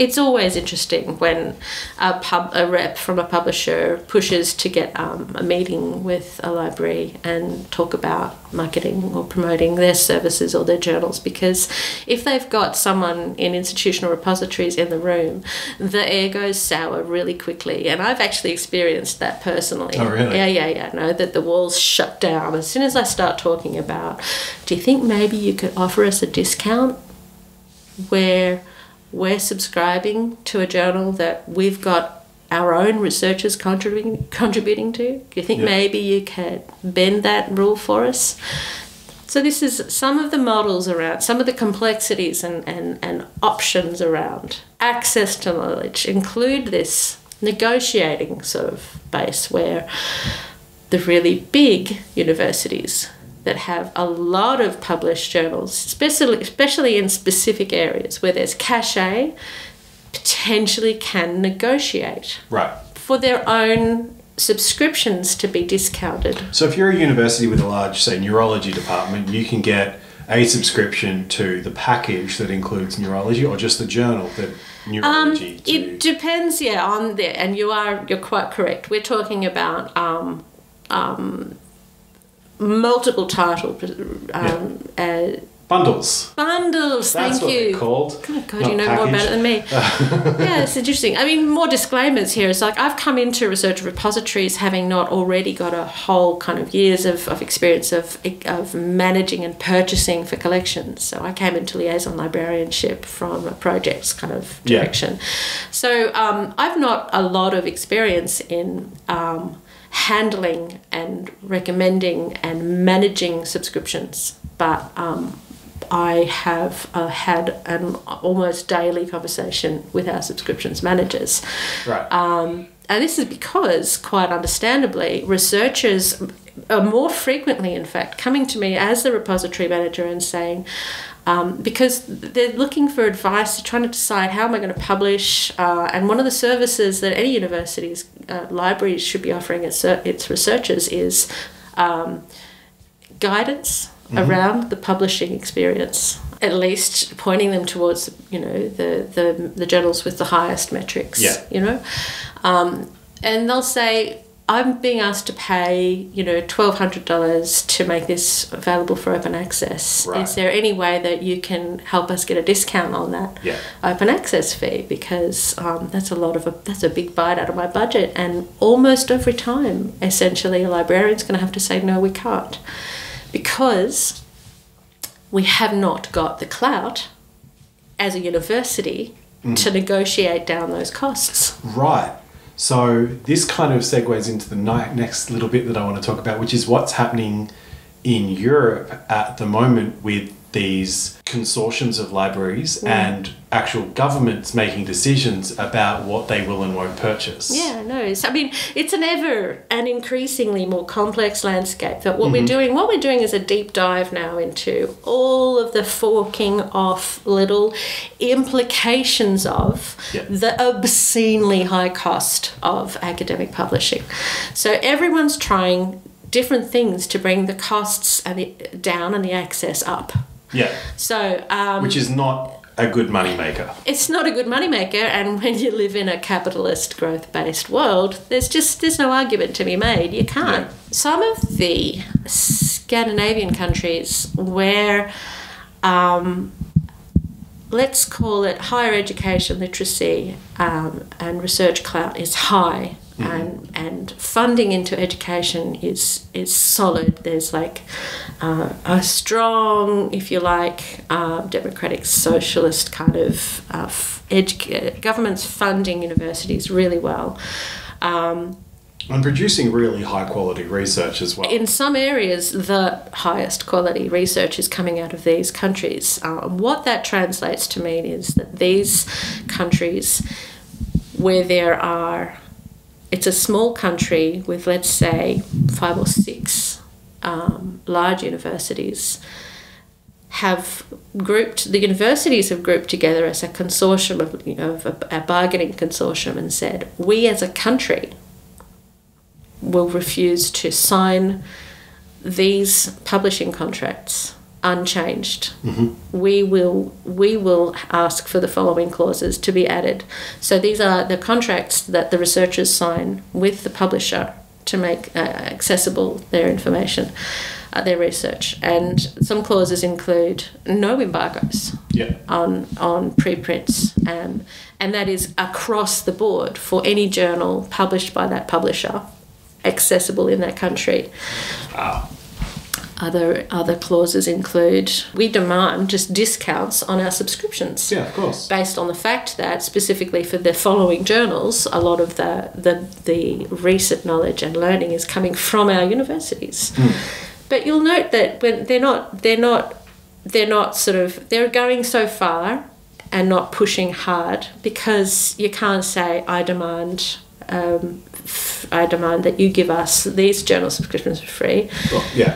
It's always interesting when a, pub, a rep from a publisher pushes to get um, a meeting with a library and talk about marketing or promoting their services or their journals, because if they've got someone in institutional repositories in the room, the air goes sour really quickly. And I've actually experienced that personally. Oh, really? Yeah, yeah, yeah. No, that the walls shut down. As soon as I start talking about, do you think maybe you could offer us a discount where... we're subscribing to a journal that we've got our own researchers contributing contributing to. Do you think yeah. maybe you could bend that rule for us? So this is some of the models around, some of the complexities and, and, and options around access to knowledge include this negotiating sort of base where the really big universities that have a lot of published journals, especially, especially in specific areas where there's cachet, potentially can negotiate right. for their own subscriptions to be discounted. So if you're a university with a large, say, neurology department, you can get a subscription to the package that includes neurology, or just the journal that neurology um, to... It depends, yeah, on there. And you are, you're quite correct. We're talking about... Um, um, multiple title um, yeah. uh, Bundles. Bundles, That's thank what you. They're called. God, God you know packaged. more about it than me. Yeah, it's interesting. I mean, more disclaimers here. It's like I've come into research repositories having not already got a whole kind of years of, of experience of, of managing and purchasing for collections. So I came into liaison librarianship from a projects kind of direction. Yeah. So um, I've not a lot of experience in... Um, handling and recommending and managing subscriptions, but um, I have uh, had an almost daily conversation with our subscriptions managers. Right. Um, and this is because, quite understandably, researchers are more frequently, in fact, coming to me as the repository manager and saying, Um, because they're looking for advice, they're trying to decide how am I going to publish, uh, and one of the services that any university's uh, libraries should be offering its, its researchers is um, guidance mm-hmm. around the publishing experience, at least pointing them towards, you know, the, the, the journals with the highest metrics, yeah. you know. Um, and they'll say, I'm being asked to pay, you know, twelve hundred dollars to make this available for open access. Right. Is there any way that you can help us get a discount on that yeah. open access fee? Because um, that's a lot of a, that's a big bite out of my budget. And almost every time, essentially, a librarian's going to have to say, no, we can't, because we have not got the clout as a university mm. to negotiate down those costs. Right. So this kind of segues into the next little bit that I want to talk about, which is what's happening in Europe at the moment with these consortiums of libraries mm. and actual governments making decisions about what they will and won't purchase. Yeah, no. It's, I mean, it's an ever and increasingly more complex landscape. But what mm-hmm. we're doing, what we're doing is a deep dive now into all of the forking off little implications of yep. the obscenely high cost of academic publishing. So everyone's trying different things to bring the costs and the, down and the access up. Yeah. So, um, which is not a good moneymaker. It's not a good moneymaker, and when you live in a capitalist growth-based world, there's just there's no argument to be made. You can't. Yeah. Some of the Scandinavian countries where, um, let's call it higher education literacy um, and research clout is high. Mm-hmm. and and funding into education is is solid. There's like uh, a strong, if you like, uh, democratic socialist kind of uh, f edu governments funding universities really well. Um, and producing really high quality research as well. In some areas, the highest quality research is coming out of these countries. Uh, what that translates to mean is that these countries where there are It's a small country with, let's say, five or six um, large universities have grouped, the universities have grouped together as a consortium, of, you know, of a, a bargaining consortium, and said, we as a country will refuse to sign these publishing contracts unchanged. Mm-hmm. We will we will ask for the following clauses to be added. So these are the contracts that the researchers sign with the publisher to make uh, accessible their information, uh, their research. And some clauses include no embargoes yeah. on on preprints, um, and that is across the board for any journal published by that publisher, accessible in that country. Wow. Other other clauses include we demand just discounts on our subscriptions. Yeah, of course. Based on the fact that specifically for the following journals, a lot of the the, the recent knowledge and learning is coming from our universities. Mm. But you'll note that when they're not they're not they're not sort of they're going so far and not pushing hard, because you can't say I demand. Um, I demand that you give us these journal subscriptions for free. Well, yeah.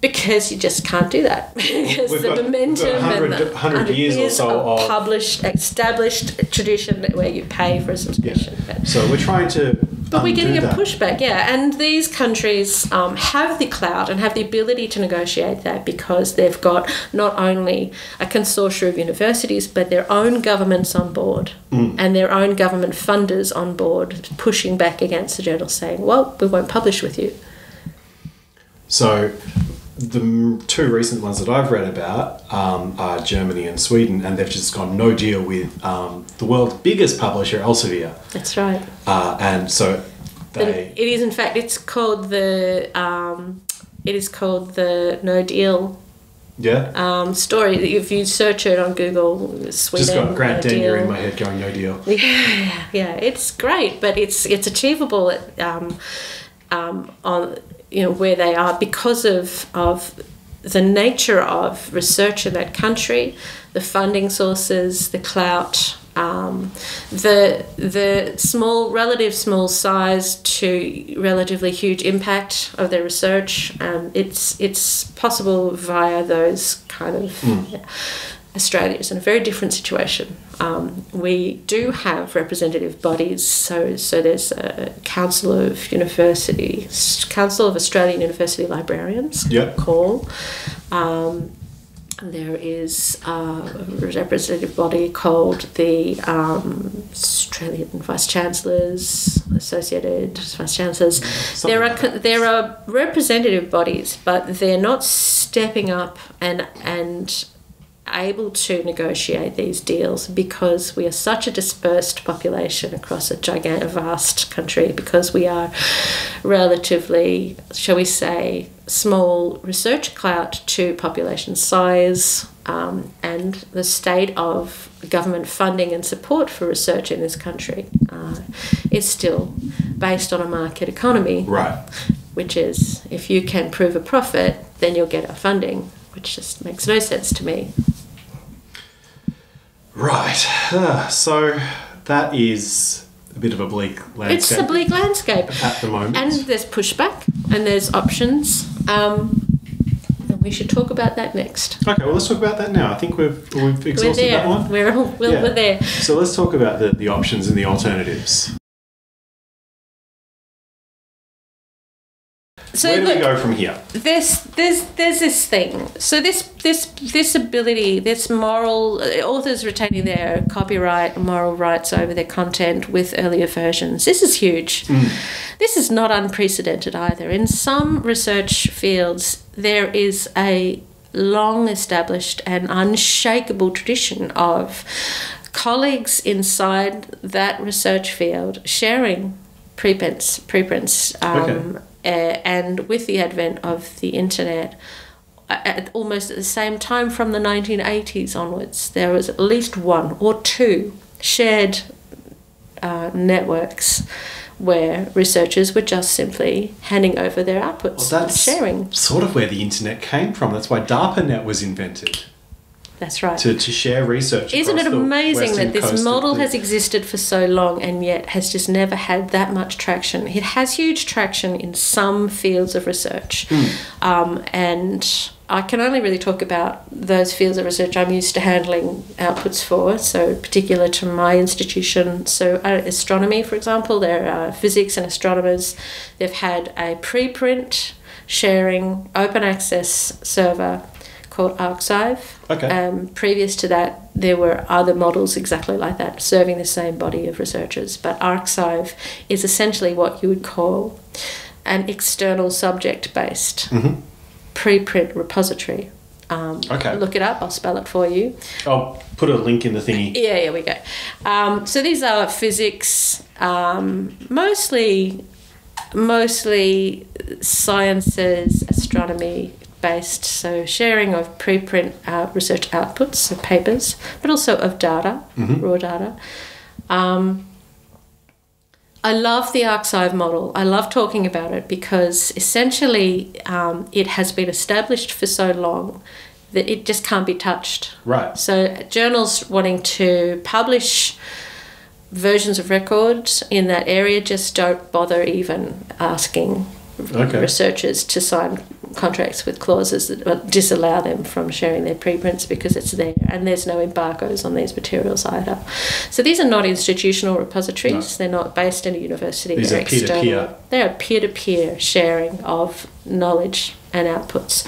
Because you just can't do that. Because we've the got, momentum we've got one hundred, and the one hundred years, years or so of published, established tradition where you pay for a subscription. Yeah. So we're trying to But we're getting a that. pushback, yeah. And these countries um, have the clout and have the ability to negotiate that, because they've got not only a consortium of universities, but their own governments on board mm. and their own government funders on board pushing back against the journal saying, well, we won't publish with you. So the two recent ones that I've read about um, are Germany and Sweden, and they've just gone no deal with um, the world's biggest publisher, Elsevier. That's right. Uh, and so they... It is, in fact, it's called the... Um, it is called the no deal... Yeah. Um, story. If you search it on Google, Sweden. Just got Grant no Denyer in my head going no deal. Yeah, yeah, it's great, but it's it's achievable at, um, um, on you know where they are because of of the nature of research in that country, the funding sources, the clout, um, the the small relative small size to relatively huge impact of their research. Um, it's it's possible via those kind of. Mm. Yeah. Australia is in a very different situation. Um, we do have representative bodies, so so there's a Council of University, Council of Australian University Librarians. Yep. Call. Um, there is a representative body called the um, Australian Vice Chancellors, Associated Vice Chancellors. Something there are like there are representative bodies, but they're not stepping up and and. able to negotiate these deals because we are such a dispersed population across a gigantic, vast country, because we are relatively, shall we say, small research clout to population size, um, and the state of government funding and support for research in this country uh, is still based on a market economy. Right. Which is, if you can prove a profit, then you'll get our funding, which just makes no sense to me. Right. Uh, so that is a bit of a bleak landscape. It's a bleak landscape. At the moment. And there's pushback and there's options. Um, and we should talk about that next. Okay, well, let's talk about that now. I think we've, we've exhausted we're there. that one. We're, all, we're, yeah. we're there. So let's talk about the, the options and the alternatives. So where do look, we go from here? There's, there's, there's this thing. So this, this, this ability, this moral, authors retaining their copyright, moral rights over their content with earlier versions. This is huge. Mm. This is not unprecedented either. In some research fields, there is a long-established and unshakable tradition of colleagues inside that research field sharing preprints, preprints, um, okay. Uh, and with the advent of the internet, at almost at the same time from the nineteen eighties onwards, there was at least one or two shared uh, networks where researchers were just simply handing over their outputs well, that's and sharing. Sort of where the internet came from. That's why DARPANet was invented. That's right. To, to share research. Isn't it amazing that this model has existed for so long and yet has just never had that much traction? It has huge traction in some fields of research. Mm. Um, and I can only really talk about those fields of research I'm used to handling outputs for, so particular to my institution. So uh, astronomy, for example, there are physics and astronomers. They've had a preprint sharing open access server called arXiv. Okay. Um, previous to that, there were other models exactly like that, serving the same body of researchers. But arXiv is essentially what you would call an external subject-based mm-hmm. preprint repository. Um, okay. Look it up. I'll spell it for you. I'll put a link in the thingy. Yeah, here we go. Um, so these are physics, um, mostly, mostly sciences, astronomy, based, so sharing of preprint uh, research outputs, so papers, but also of data, mm-hmm. raw data. Um, I love the arXiv model. I love talking about it because essentially um, it has been established for so long that it just can't be touched. Right. So journals wanting to publish versions of records in that area just don't bother even asking okay. researchers to sign contracts with clauses that disallow them from sharing their preprints because it's there, and there's no embargoes on these materials either. So these are not institutional repositories. No. They're not based in a university. These They're are external. Peer-to-peer. They are peer-to-peer sharing of knowledge and outputs.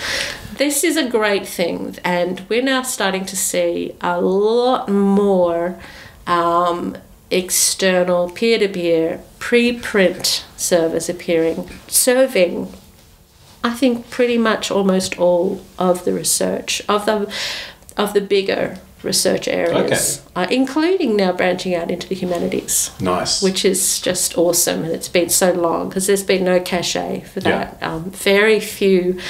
This is a great thing, and we're now starting to see a lot more um, external peer-to-peer preprint servers appearing, serving I think pretty much almost all of the research, of the, of the bigger research areas, okay. uh, including now branching out into the humanities. Nice. Which is just awesome, and it's been so long because there's been no cachet for that. Yeah. Um, very few...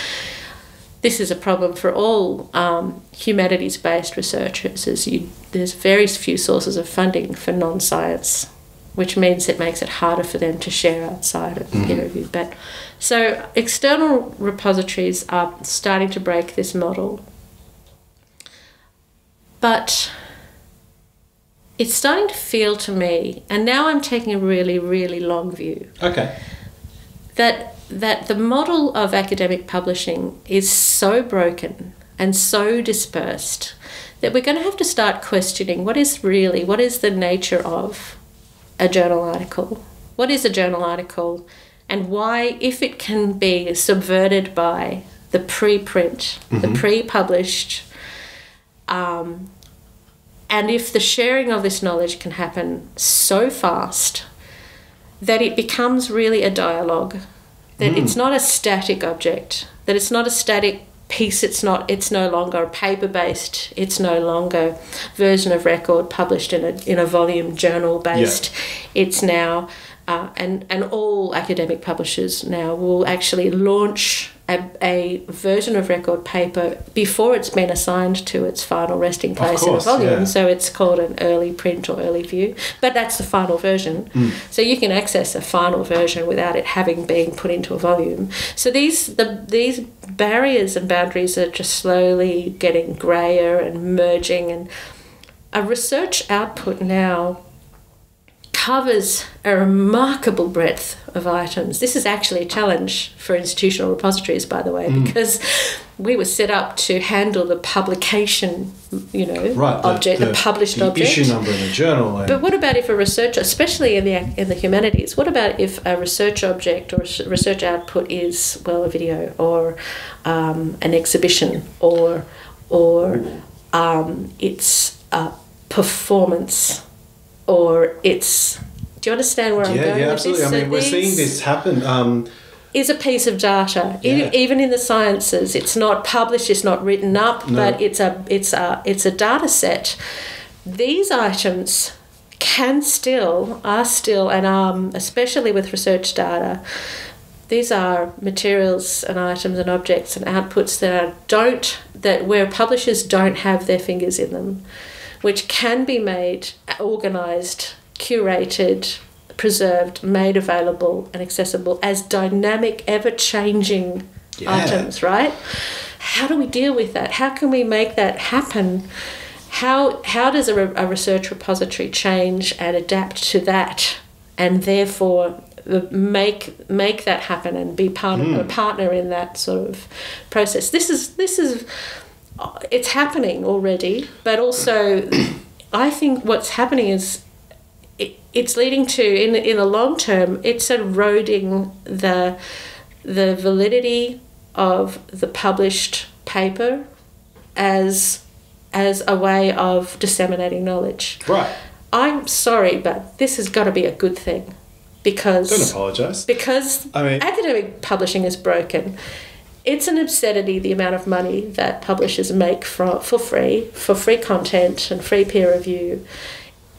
This is a problem for all um, humanities-based researchers, is you, there's very few sources of funding for non-science, which means it makes it harder for them to share outside of mm-hmm. peer review. But so external repositories are starting to break this model. But it's starting to feel to me, and now I'm taking a really, really long view. Okay. That that the model of academic publishing is so broken and so dispersed that we're going to have to start questioning what is really, what is the nature of a journal article? What is a journal article? And why, if it can be subverted by the preprint, mm-hmm. the pre-published, um, and if the sharing of this knowledge can happen so fast that it becomes really a dialogue, that mm. it's not a static object, that it's not a static piece, it's not, it's no longer paper-based, it's no longer version of record published in a, in a volume journal-based. Yeah. It's now, uh, and, and all academic publishers now will actually launch a, a version of record paper before it's been assigned to its final resting place course, in a volume. Yeah. So it's called an early print or early view, but that's the final version. Mm. So you can access a final version without it having been put into a volume. So these the these barriers and boundaries are just slowly getting grayer and merging, and a research output now covers a remarkable breadth of items. This is actually a challenge for institutional repositories, by the way, mm. because we were set up to handle the publication, you know, right, the, object, the, the published the object, issue number in the journal. And but what about if a researcher, especially in the in the humanities, what about if a research object or research output is, well, a video or um, an exhibition or or um, it's a performance. Or it's, do you understand where yeah, I'm going? Yeah, absolutely. With this? I mean, we're seeing this happen. Um, is a piece of data, yeah. even in the sciences. It's not published, it's not written up, no. but it's a it's a it's a data set. These items can still are still, and um, especially with research data, these are materials and items and objects and outputs that are, don't that where publishers don't have their fingers in them, which can be made, organised, curated, preserved, made available and accessible as dynamic, ever-changing yeah. items, right? How do we deal with that? How can we make that happen? How, how does a, re a research repository change and adapt to that and therefore make make that happen and be part mm. of, a partner in that sort of process? This is this is... It's happening already, but also I think what's happening is it, it's leading to, in in the long term, it's eroding the the validity of the published paper as as a way of disseminating knowledge. Right. I'm sorry, but this has got to be a good thing, because don't apologise. Because I mean, academic publishing is broken. It's an obscenity, the amount of money that publishers make for, for free, for free content and free peer review.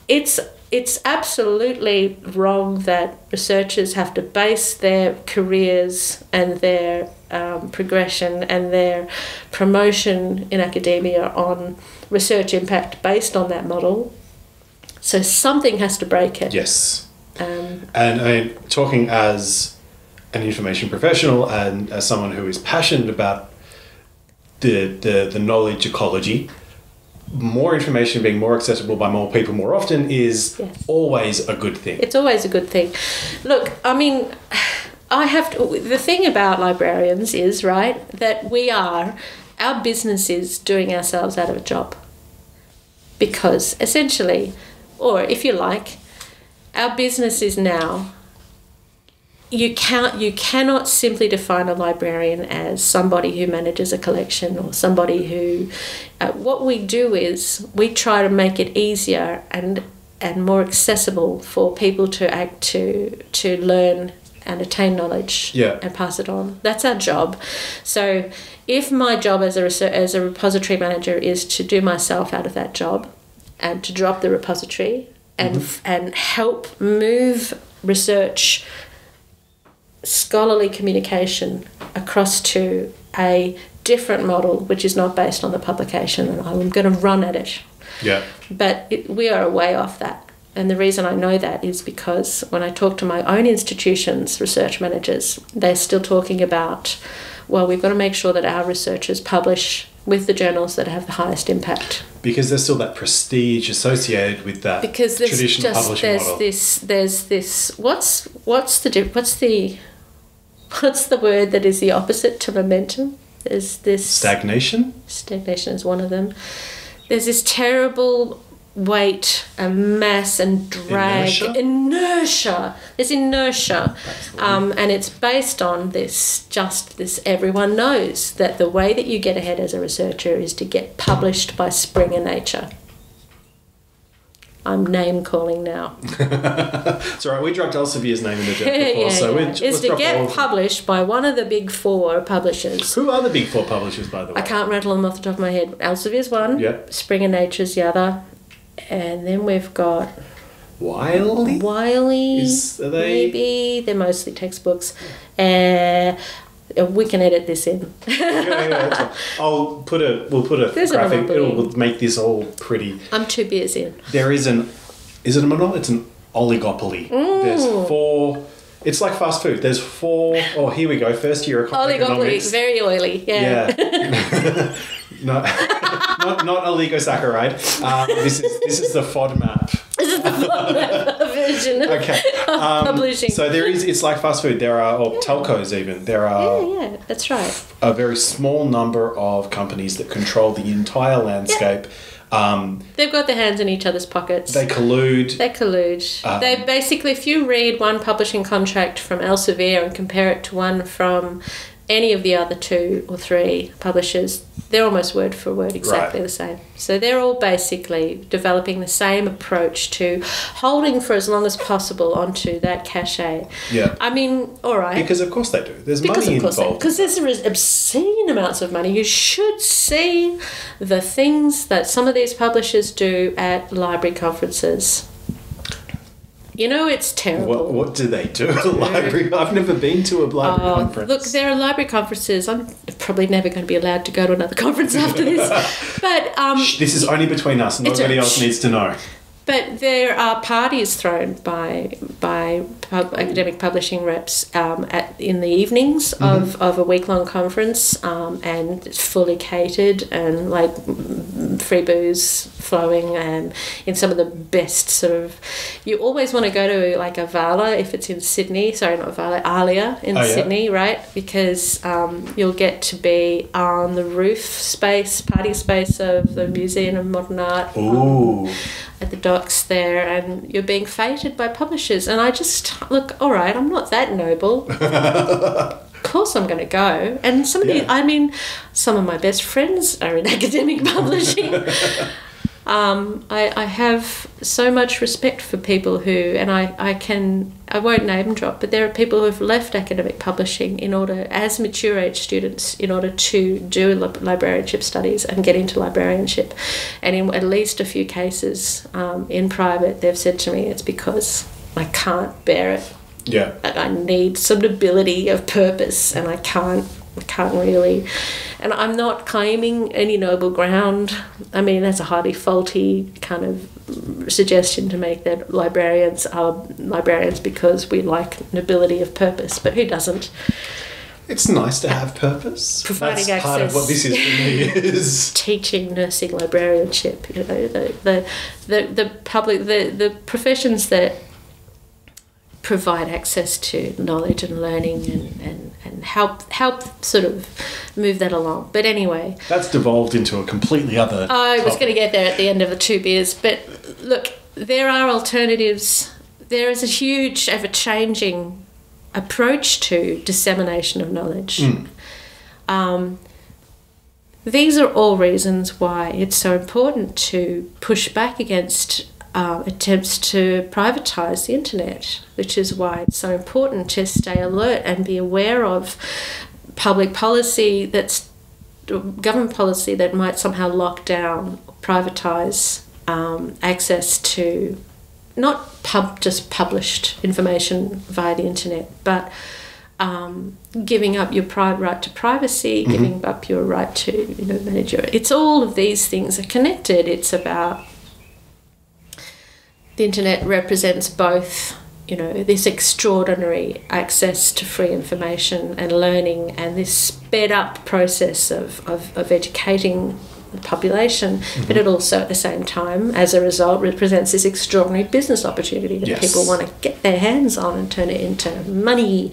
It's, it's absolutely wrong that researchers have to base their careers and their um, progression and their promotion in academia on research impact based on that model. So something has to break it. Yes. Um, and I mean, talking as an information professional and as someone who is passionate about the, the, the knowledge ecology, more information being more accessible by more people more often is yes. always a good thing. It's always a good thing. Look, I mean, I have to, the thing about librarians is, right, that we are, our business is doing ourselves out of a job, because essentially, or if you like, our business is now, You can't, you cannot simply define a librarian as somebody who manages a collection or somebody who... Uh, what we do is we try to make it easier and and more accessible for people to act to to learn and attain knowledge, yeah, and pass it on. That's our job. So if my job as a, as a repository manager is to do myself out of that job and to drop the repository and, mm-hmm, and help move research, scholarly communication across to a different model which is not based on the publication, and I'm going to run at it. Yeah. But it, we are a way off that. And the reason I know that is because when I talk to my own institution's research managers, they're still talking about, well, we've got to make sure that our researchers publish with the journals that have the highest impact. Because there's still that prestige associated with that because there's traditional just, publishing there's model. This, there's this, what's, what's, the, what's, the, what's the word that is the opposite to momentum? There's this... Stagnation? Stagnation is one of them. There's this terrible... weight and mass and drag, inertia, inertia. There's inertia, um, and it's based on this, just this, everyone knows that the way that you get ahead as a researcher is to get published by Springer Nature. I'm name calling now. It's all right, we dropped Elsevier's name in the jet before, yeah, so yeah. We're, it's to get published by one of the big four publishers. Who are the big four publishers, by the way? I can't rattle them off the top of my head. Elsevier's one, yep. Springer Nature's the other. And then we've got Wiley. Wiley, Is, are they... maybe they're mostly textbooks. Uh, we can edit this in. yeah, yeah, yeah, I'll put a. We'll put a There's graphic. A It'll make this all pretty. I'm two beers in. There is an. Is it a monopoly? It's an oligopoly. Mm. There's four. It's like fast food. There's four. Oh, here we go. First year of oligopoly. Very oily. Yeah. Yeah. No. Not, not oligosaccharide. Um, this is this is the FODMAP. This is the FODMAP version. Okay. Um, publishing. So there is. It's like fast food. There are, or yeah. telcos even. There are. Yeah, yeah, that's right. A very small number of companies that control the entire landscape. Yeah. Um, They've got their hands in each other's pockets. They collude. They collude. Um, they basically, if you read one publishing contract from Elsevier and compare it to one from any of the other two or three publishers, they're almost word for word exactly right. the same. So they're all basically developing the same approach to holding for as long as possible onto that cachet. Yeah. I mean, all right. Because of course they do. There's because money of course involved. Because there's obscene amounts of money. You should see the things that some of these publishers do at library conferences. You know, it's terrible. What, what do they do at a library? I've never been to a library uh, conference. Look, there are library conferences. I'm probably never going to be allowed to go to another conference after this. But um, Shh, this is only between us. Nobody else needs to know. But there are parties thrown by by pub, academic publishing reps um, at in the evenings mm-hmm. of, of a week-long conference, um, and it's fully catered and like free booze flowing, and in some of the best sort of... You always want to go to like a VALA if it's in Sydney. Sorry, not VALA, ALIA in oh, yeah. Sydney, right? Because um, you'll get to be on the roof space, party space of the Museum of Modern Art. Ooh. Um, at the docks there, and you're being feted by publishers, and I just look, all right, I'm not that noble. Of course I'm going to go. And some of yeah. the, I mean, some of my best friends are in academic publishing. um, I, I have so much respect for people who, and I, I can, I won't name drop, but there are people who have left academic publishing in order, as mature age students, in order to do librarianship studies and get into librarianship. And in at least a few cases um, in private, they've said to me, it's because I can't bear it. Yeah. Like I need some nobility of purpose, and I can't, I can't really. And I'm not claiming any noble ground. I mean, that's a highly faulty kind of suggestion to make, that librarians are librarians because we like nobility of purpose, but who doesn't? It's nice to have purpose. Providing that's access. Part of what this is for me is teaching, nursing, librarianship. You know, the the the, the public the, the professions that provide access to knowledge and learning, and, and, and help help sort of move that along. But anyway, that's devolved into a completely other I topic. Was going to get there at the end of the two beers. But look, there are alternatives. There is a huge, ever-changing approach to dissemination of knowledge. Mm. Um, these are all reasons why it's so important to push back against uh, attempts to privatize the internet, which is why it's so important to stay alert and be aware of public policy that's government policy that might somehow lock down or privatize um, access to not pub just published information via the internet, but Um, giving up your pri right to privacy, mm-hmm. giving up your right to you know manage your. It's all of these things are connected. It's about the internet represents both you know this extraordinary access to free information and learning, and this sped up process of of, of educating the population. Mm-hmm. But it also at the same time, as a result, represents this extraordinary business opportunity that yes. people want to get their hands on and turn it into money.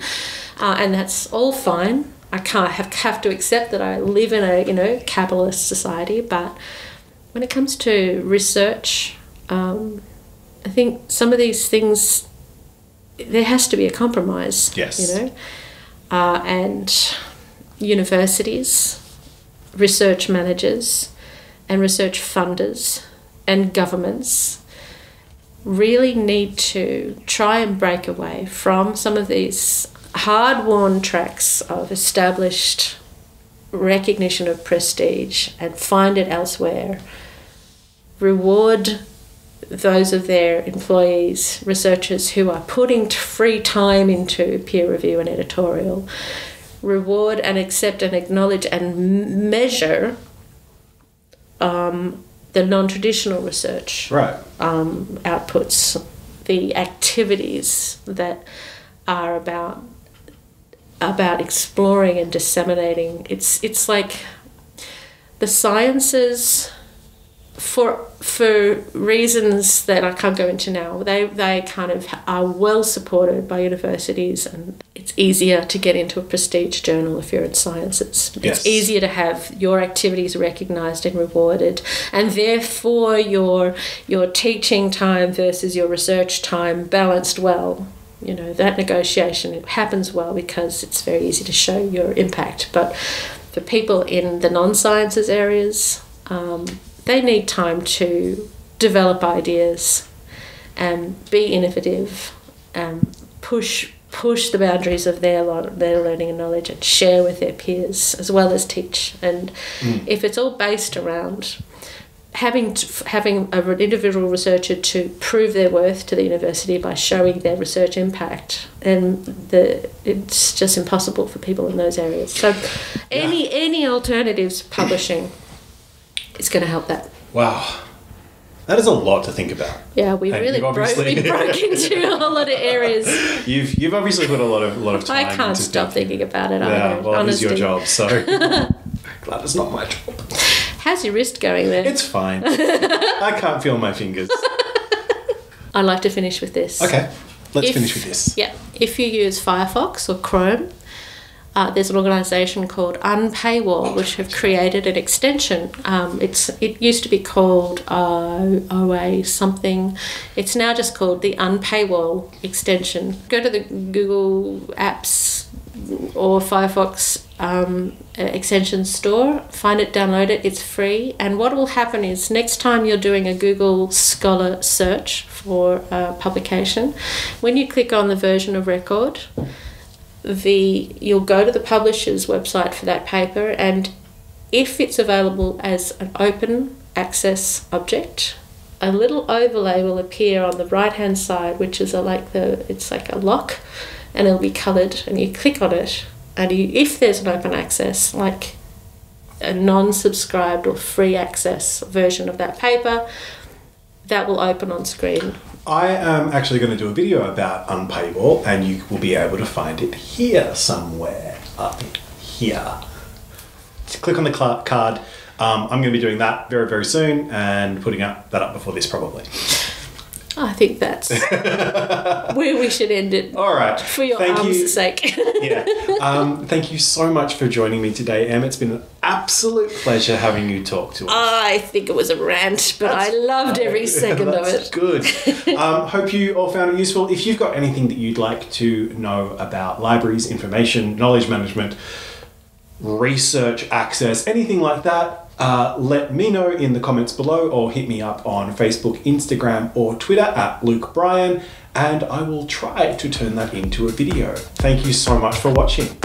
Uh, and that's all fine. I can't have, have to accept that I live in a you know capitalist society. But when it comes to research, um, I think some of these things there has to be a compromise. Yes, you know, uh, and universities, research managers, and research funders, and governments really need to try and break away from some of these hard-worn tracks of established recognition of prestige and find it elsewhere. Reward those of their employees, researchers who are putting free time into peer review and editorial. Reward and accept and acknowledge and measure um, the non-traditional research right. um, outputs, the activities that are about about exploring and disseminating. It's it's like the sciences, for for reasons that I can't go into now, they they kind of are well supported by universities, and it's easier to get into a prestige journal if you're in sciences. Yes. It's easier to have your activities recognised and rewarded, and therefore your your teaching time versus your research time balanced well. You know, that negotiation, it happens well because it's very easy to show your impact. But for people in the non-sciences areas, um, they need time to develop ideas and be innovative and push push the boundaries of their their learning and knowledge and share with their peers as well as teach. And mm. if it's all based around having to, having an individual researcher to prove their worth to the university by showing their research impact, and the it's just impossible for people in those areas. So any yeah. any alternatives publishing is going to help that. Wow. That is a lot to think about. Yeah, we and really broke, we broke into a lot of areas. You've you've obviously put a lot of a lot of time. I can't stop thinking about it. Yeah, well, it is your job, so glad it's not my job. How's your wrist going there? It's fine. I can't feel my fingers. I'd like to finish with this. Okay, let's if, finish with this. Yeah, if you use Firefox or Chrome, uh, there's an organisation called Unpaywall, which have created an extension. Um, it's It used to be called uh, O A something. It's now just called the Unpaywall extension. Go to the Google Apps or Firefox um, extension store, find it, download it, it's free. And what will happen is next time you're doing a Google Scholar search for a publication, when you click on the version of record, the you'll go to the publisher's website for that paper, and if it's available as an open access object, a little overlay will appear on the right-hand side, which is a, like the it's like a lock, and it'll be coloured, and you click on it, and you, if there's an open access, like a non-subscribed or free access version of that paper, that will open on screen. I am actually going to do a video about Unpaywall, and you will be able to find it here somewhere, up here. Just click on the card. Um, I'm going to be doing that very, very soon, and putting up that up before this probably. I think that's where we should end it. All right. For your thank arms' you. sake. yeah. Um, thank you so much for joining me today, Em. It's been an absolute pleasure having you talk to us. I think it was a rant, but that's, I loved every second of it. Good. um, hope you all found it useful. If you've got anything that you'd like to know about libraries, information, knowledge management, research access, anything like that, Uh, let me know in the comments below, or hit me up on Facebook, Instagram, or Twitter at Luc Brien, and I will try to turn that into a video. Thank you so much for watching.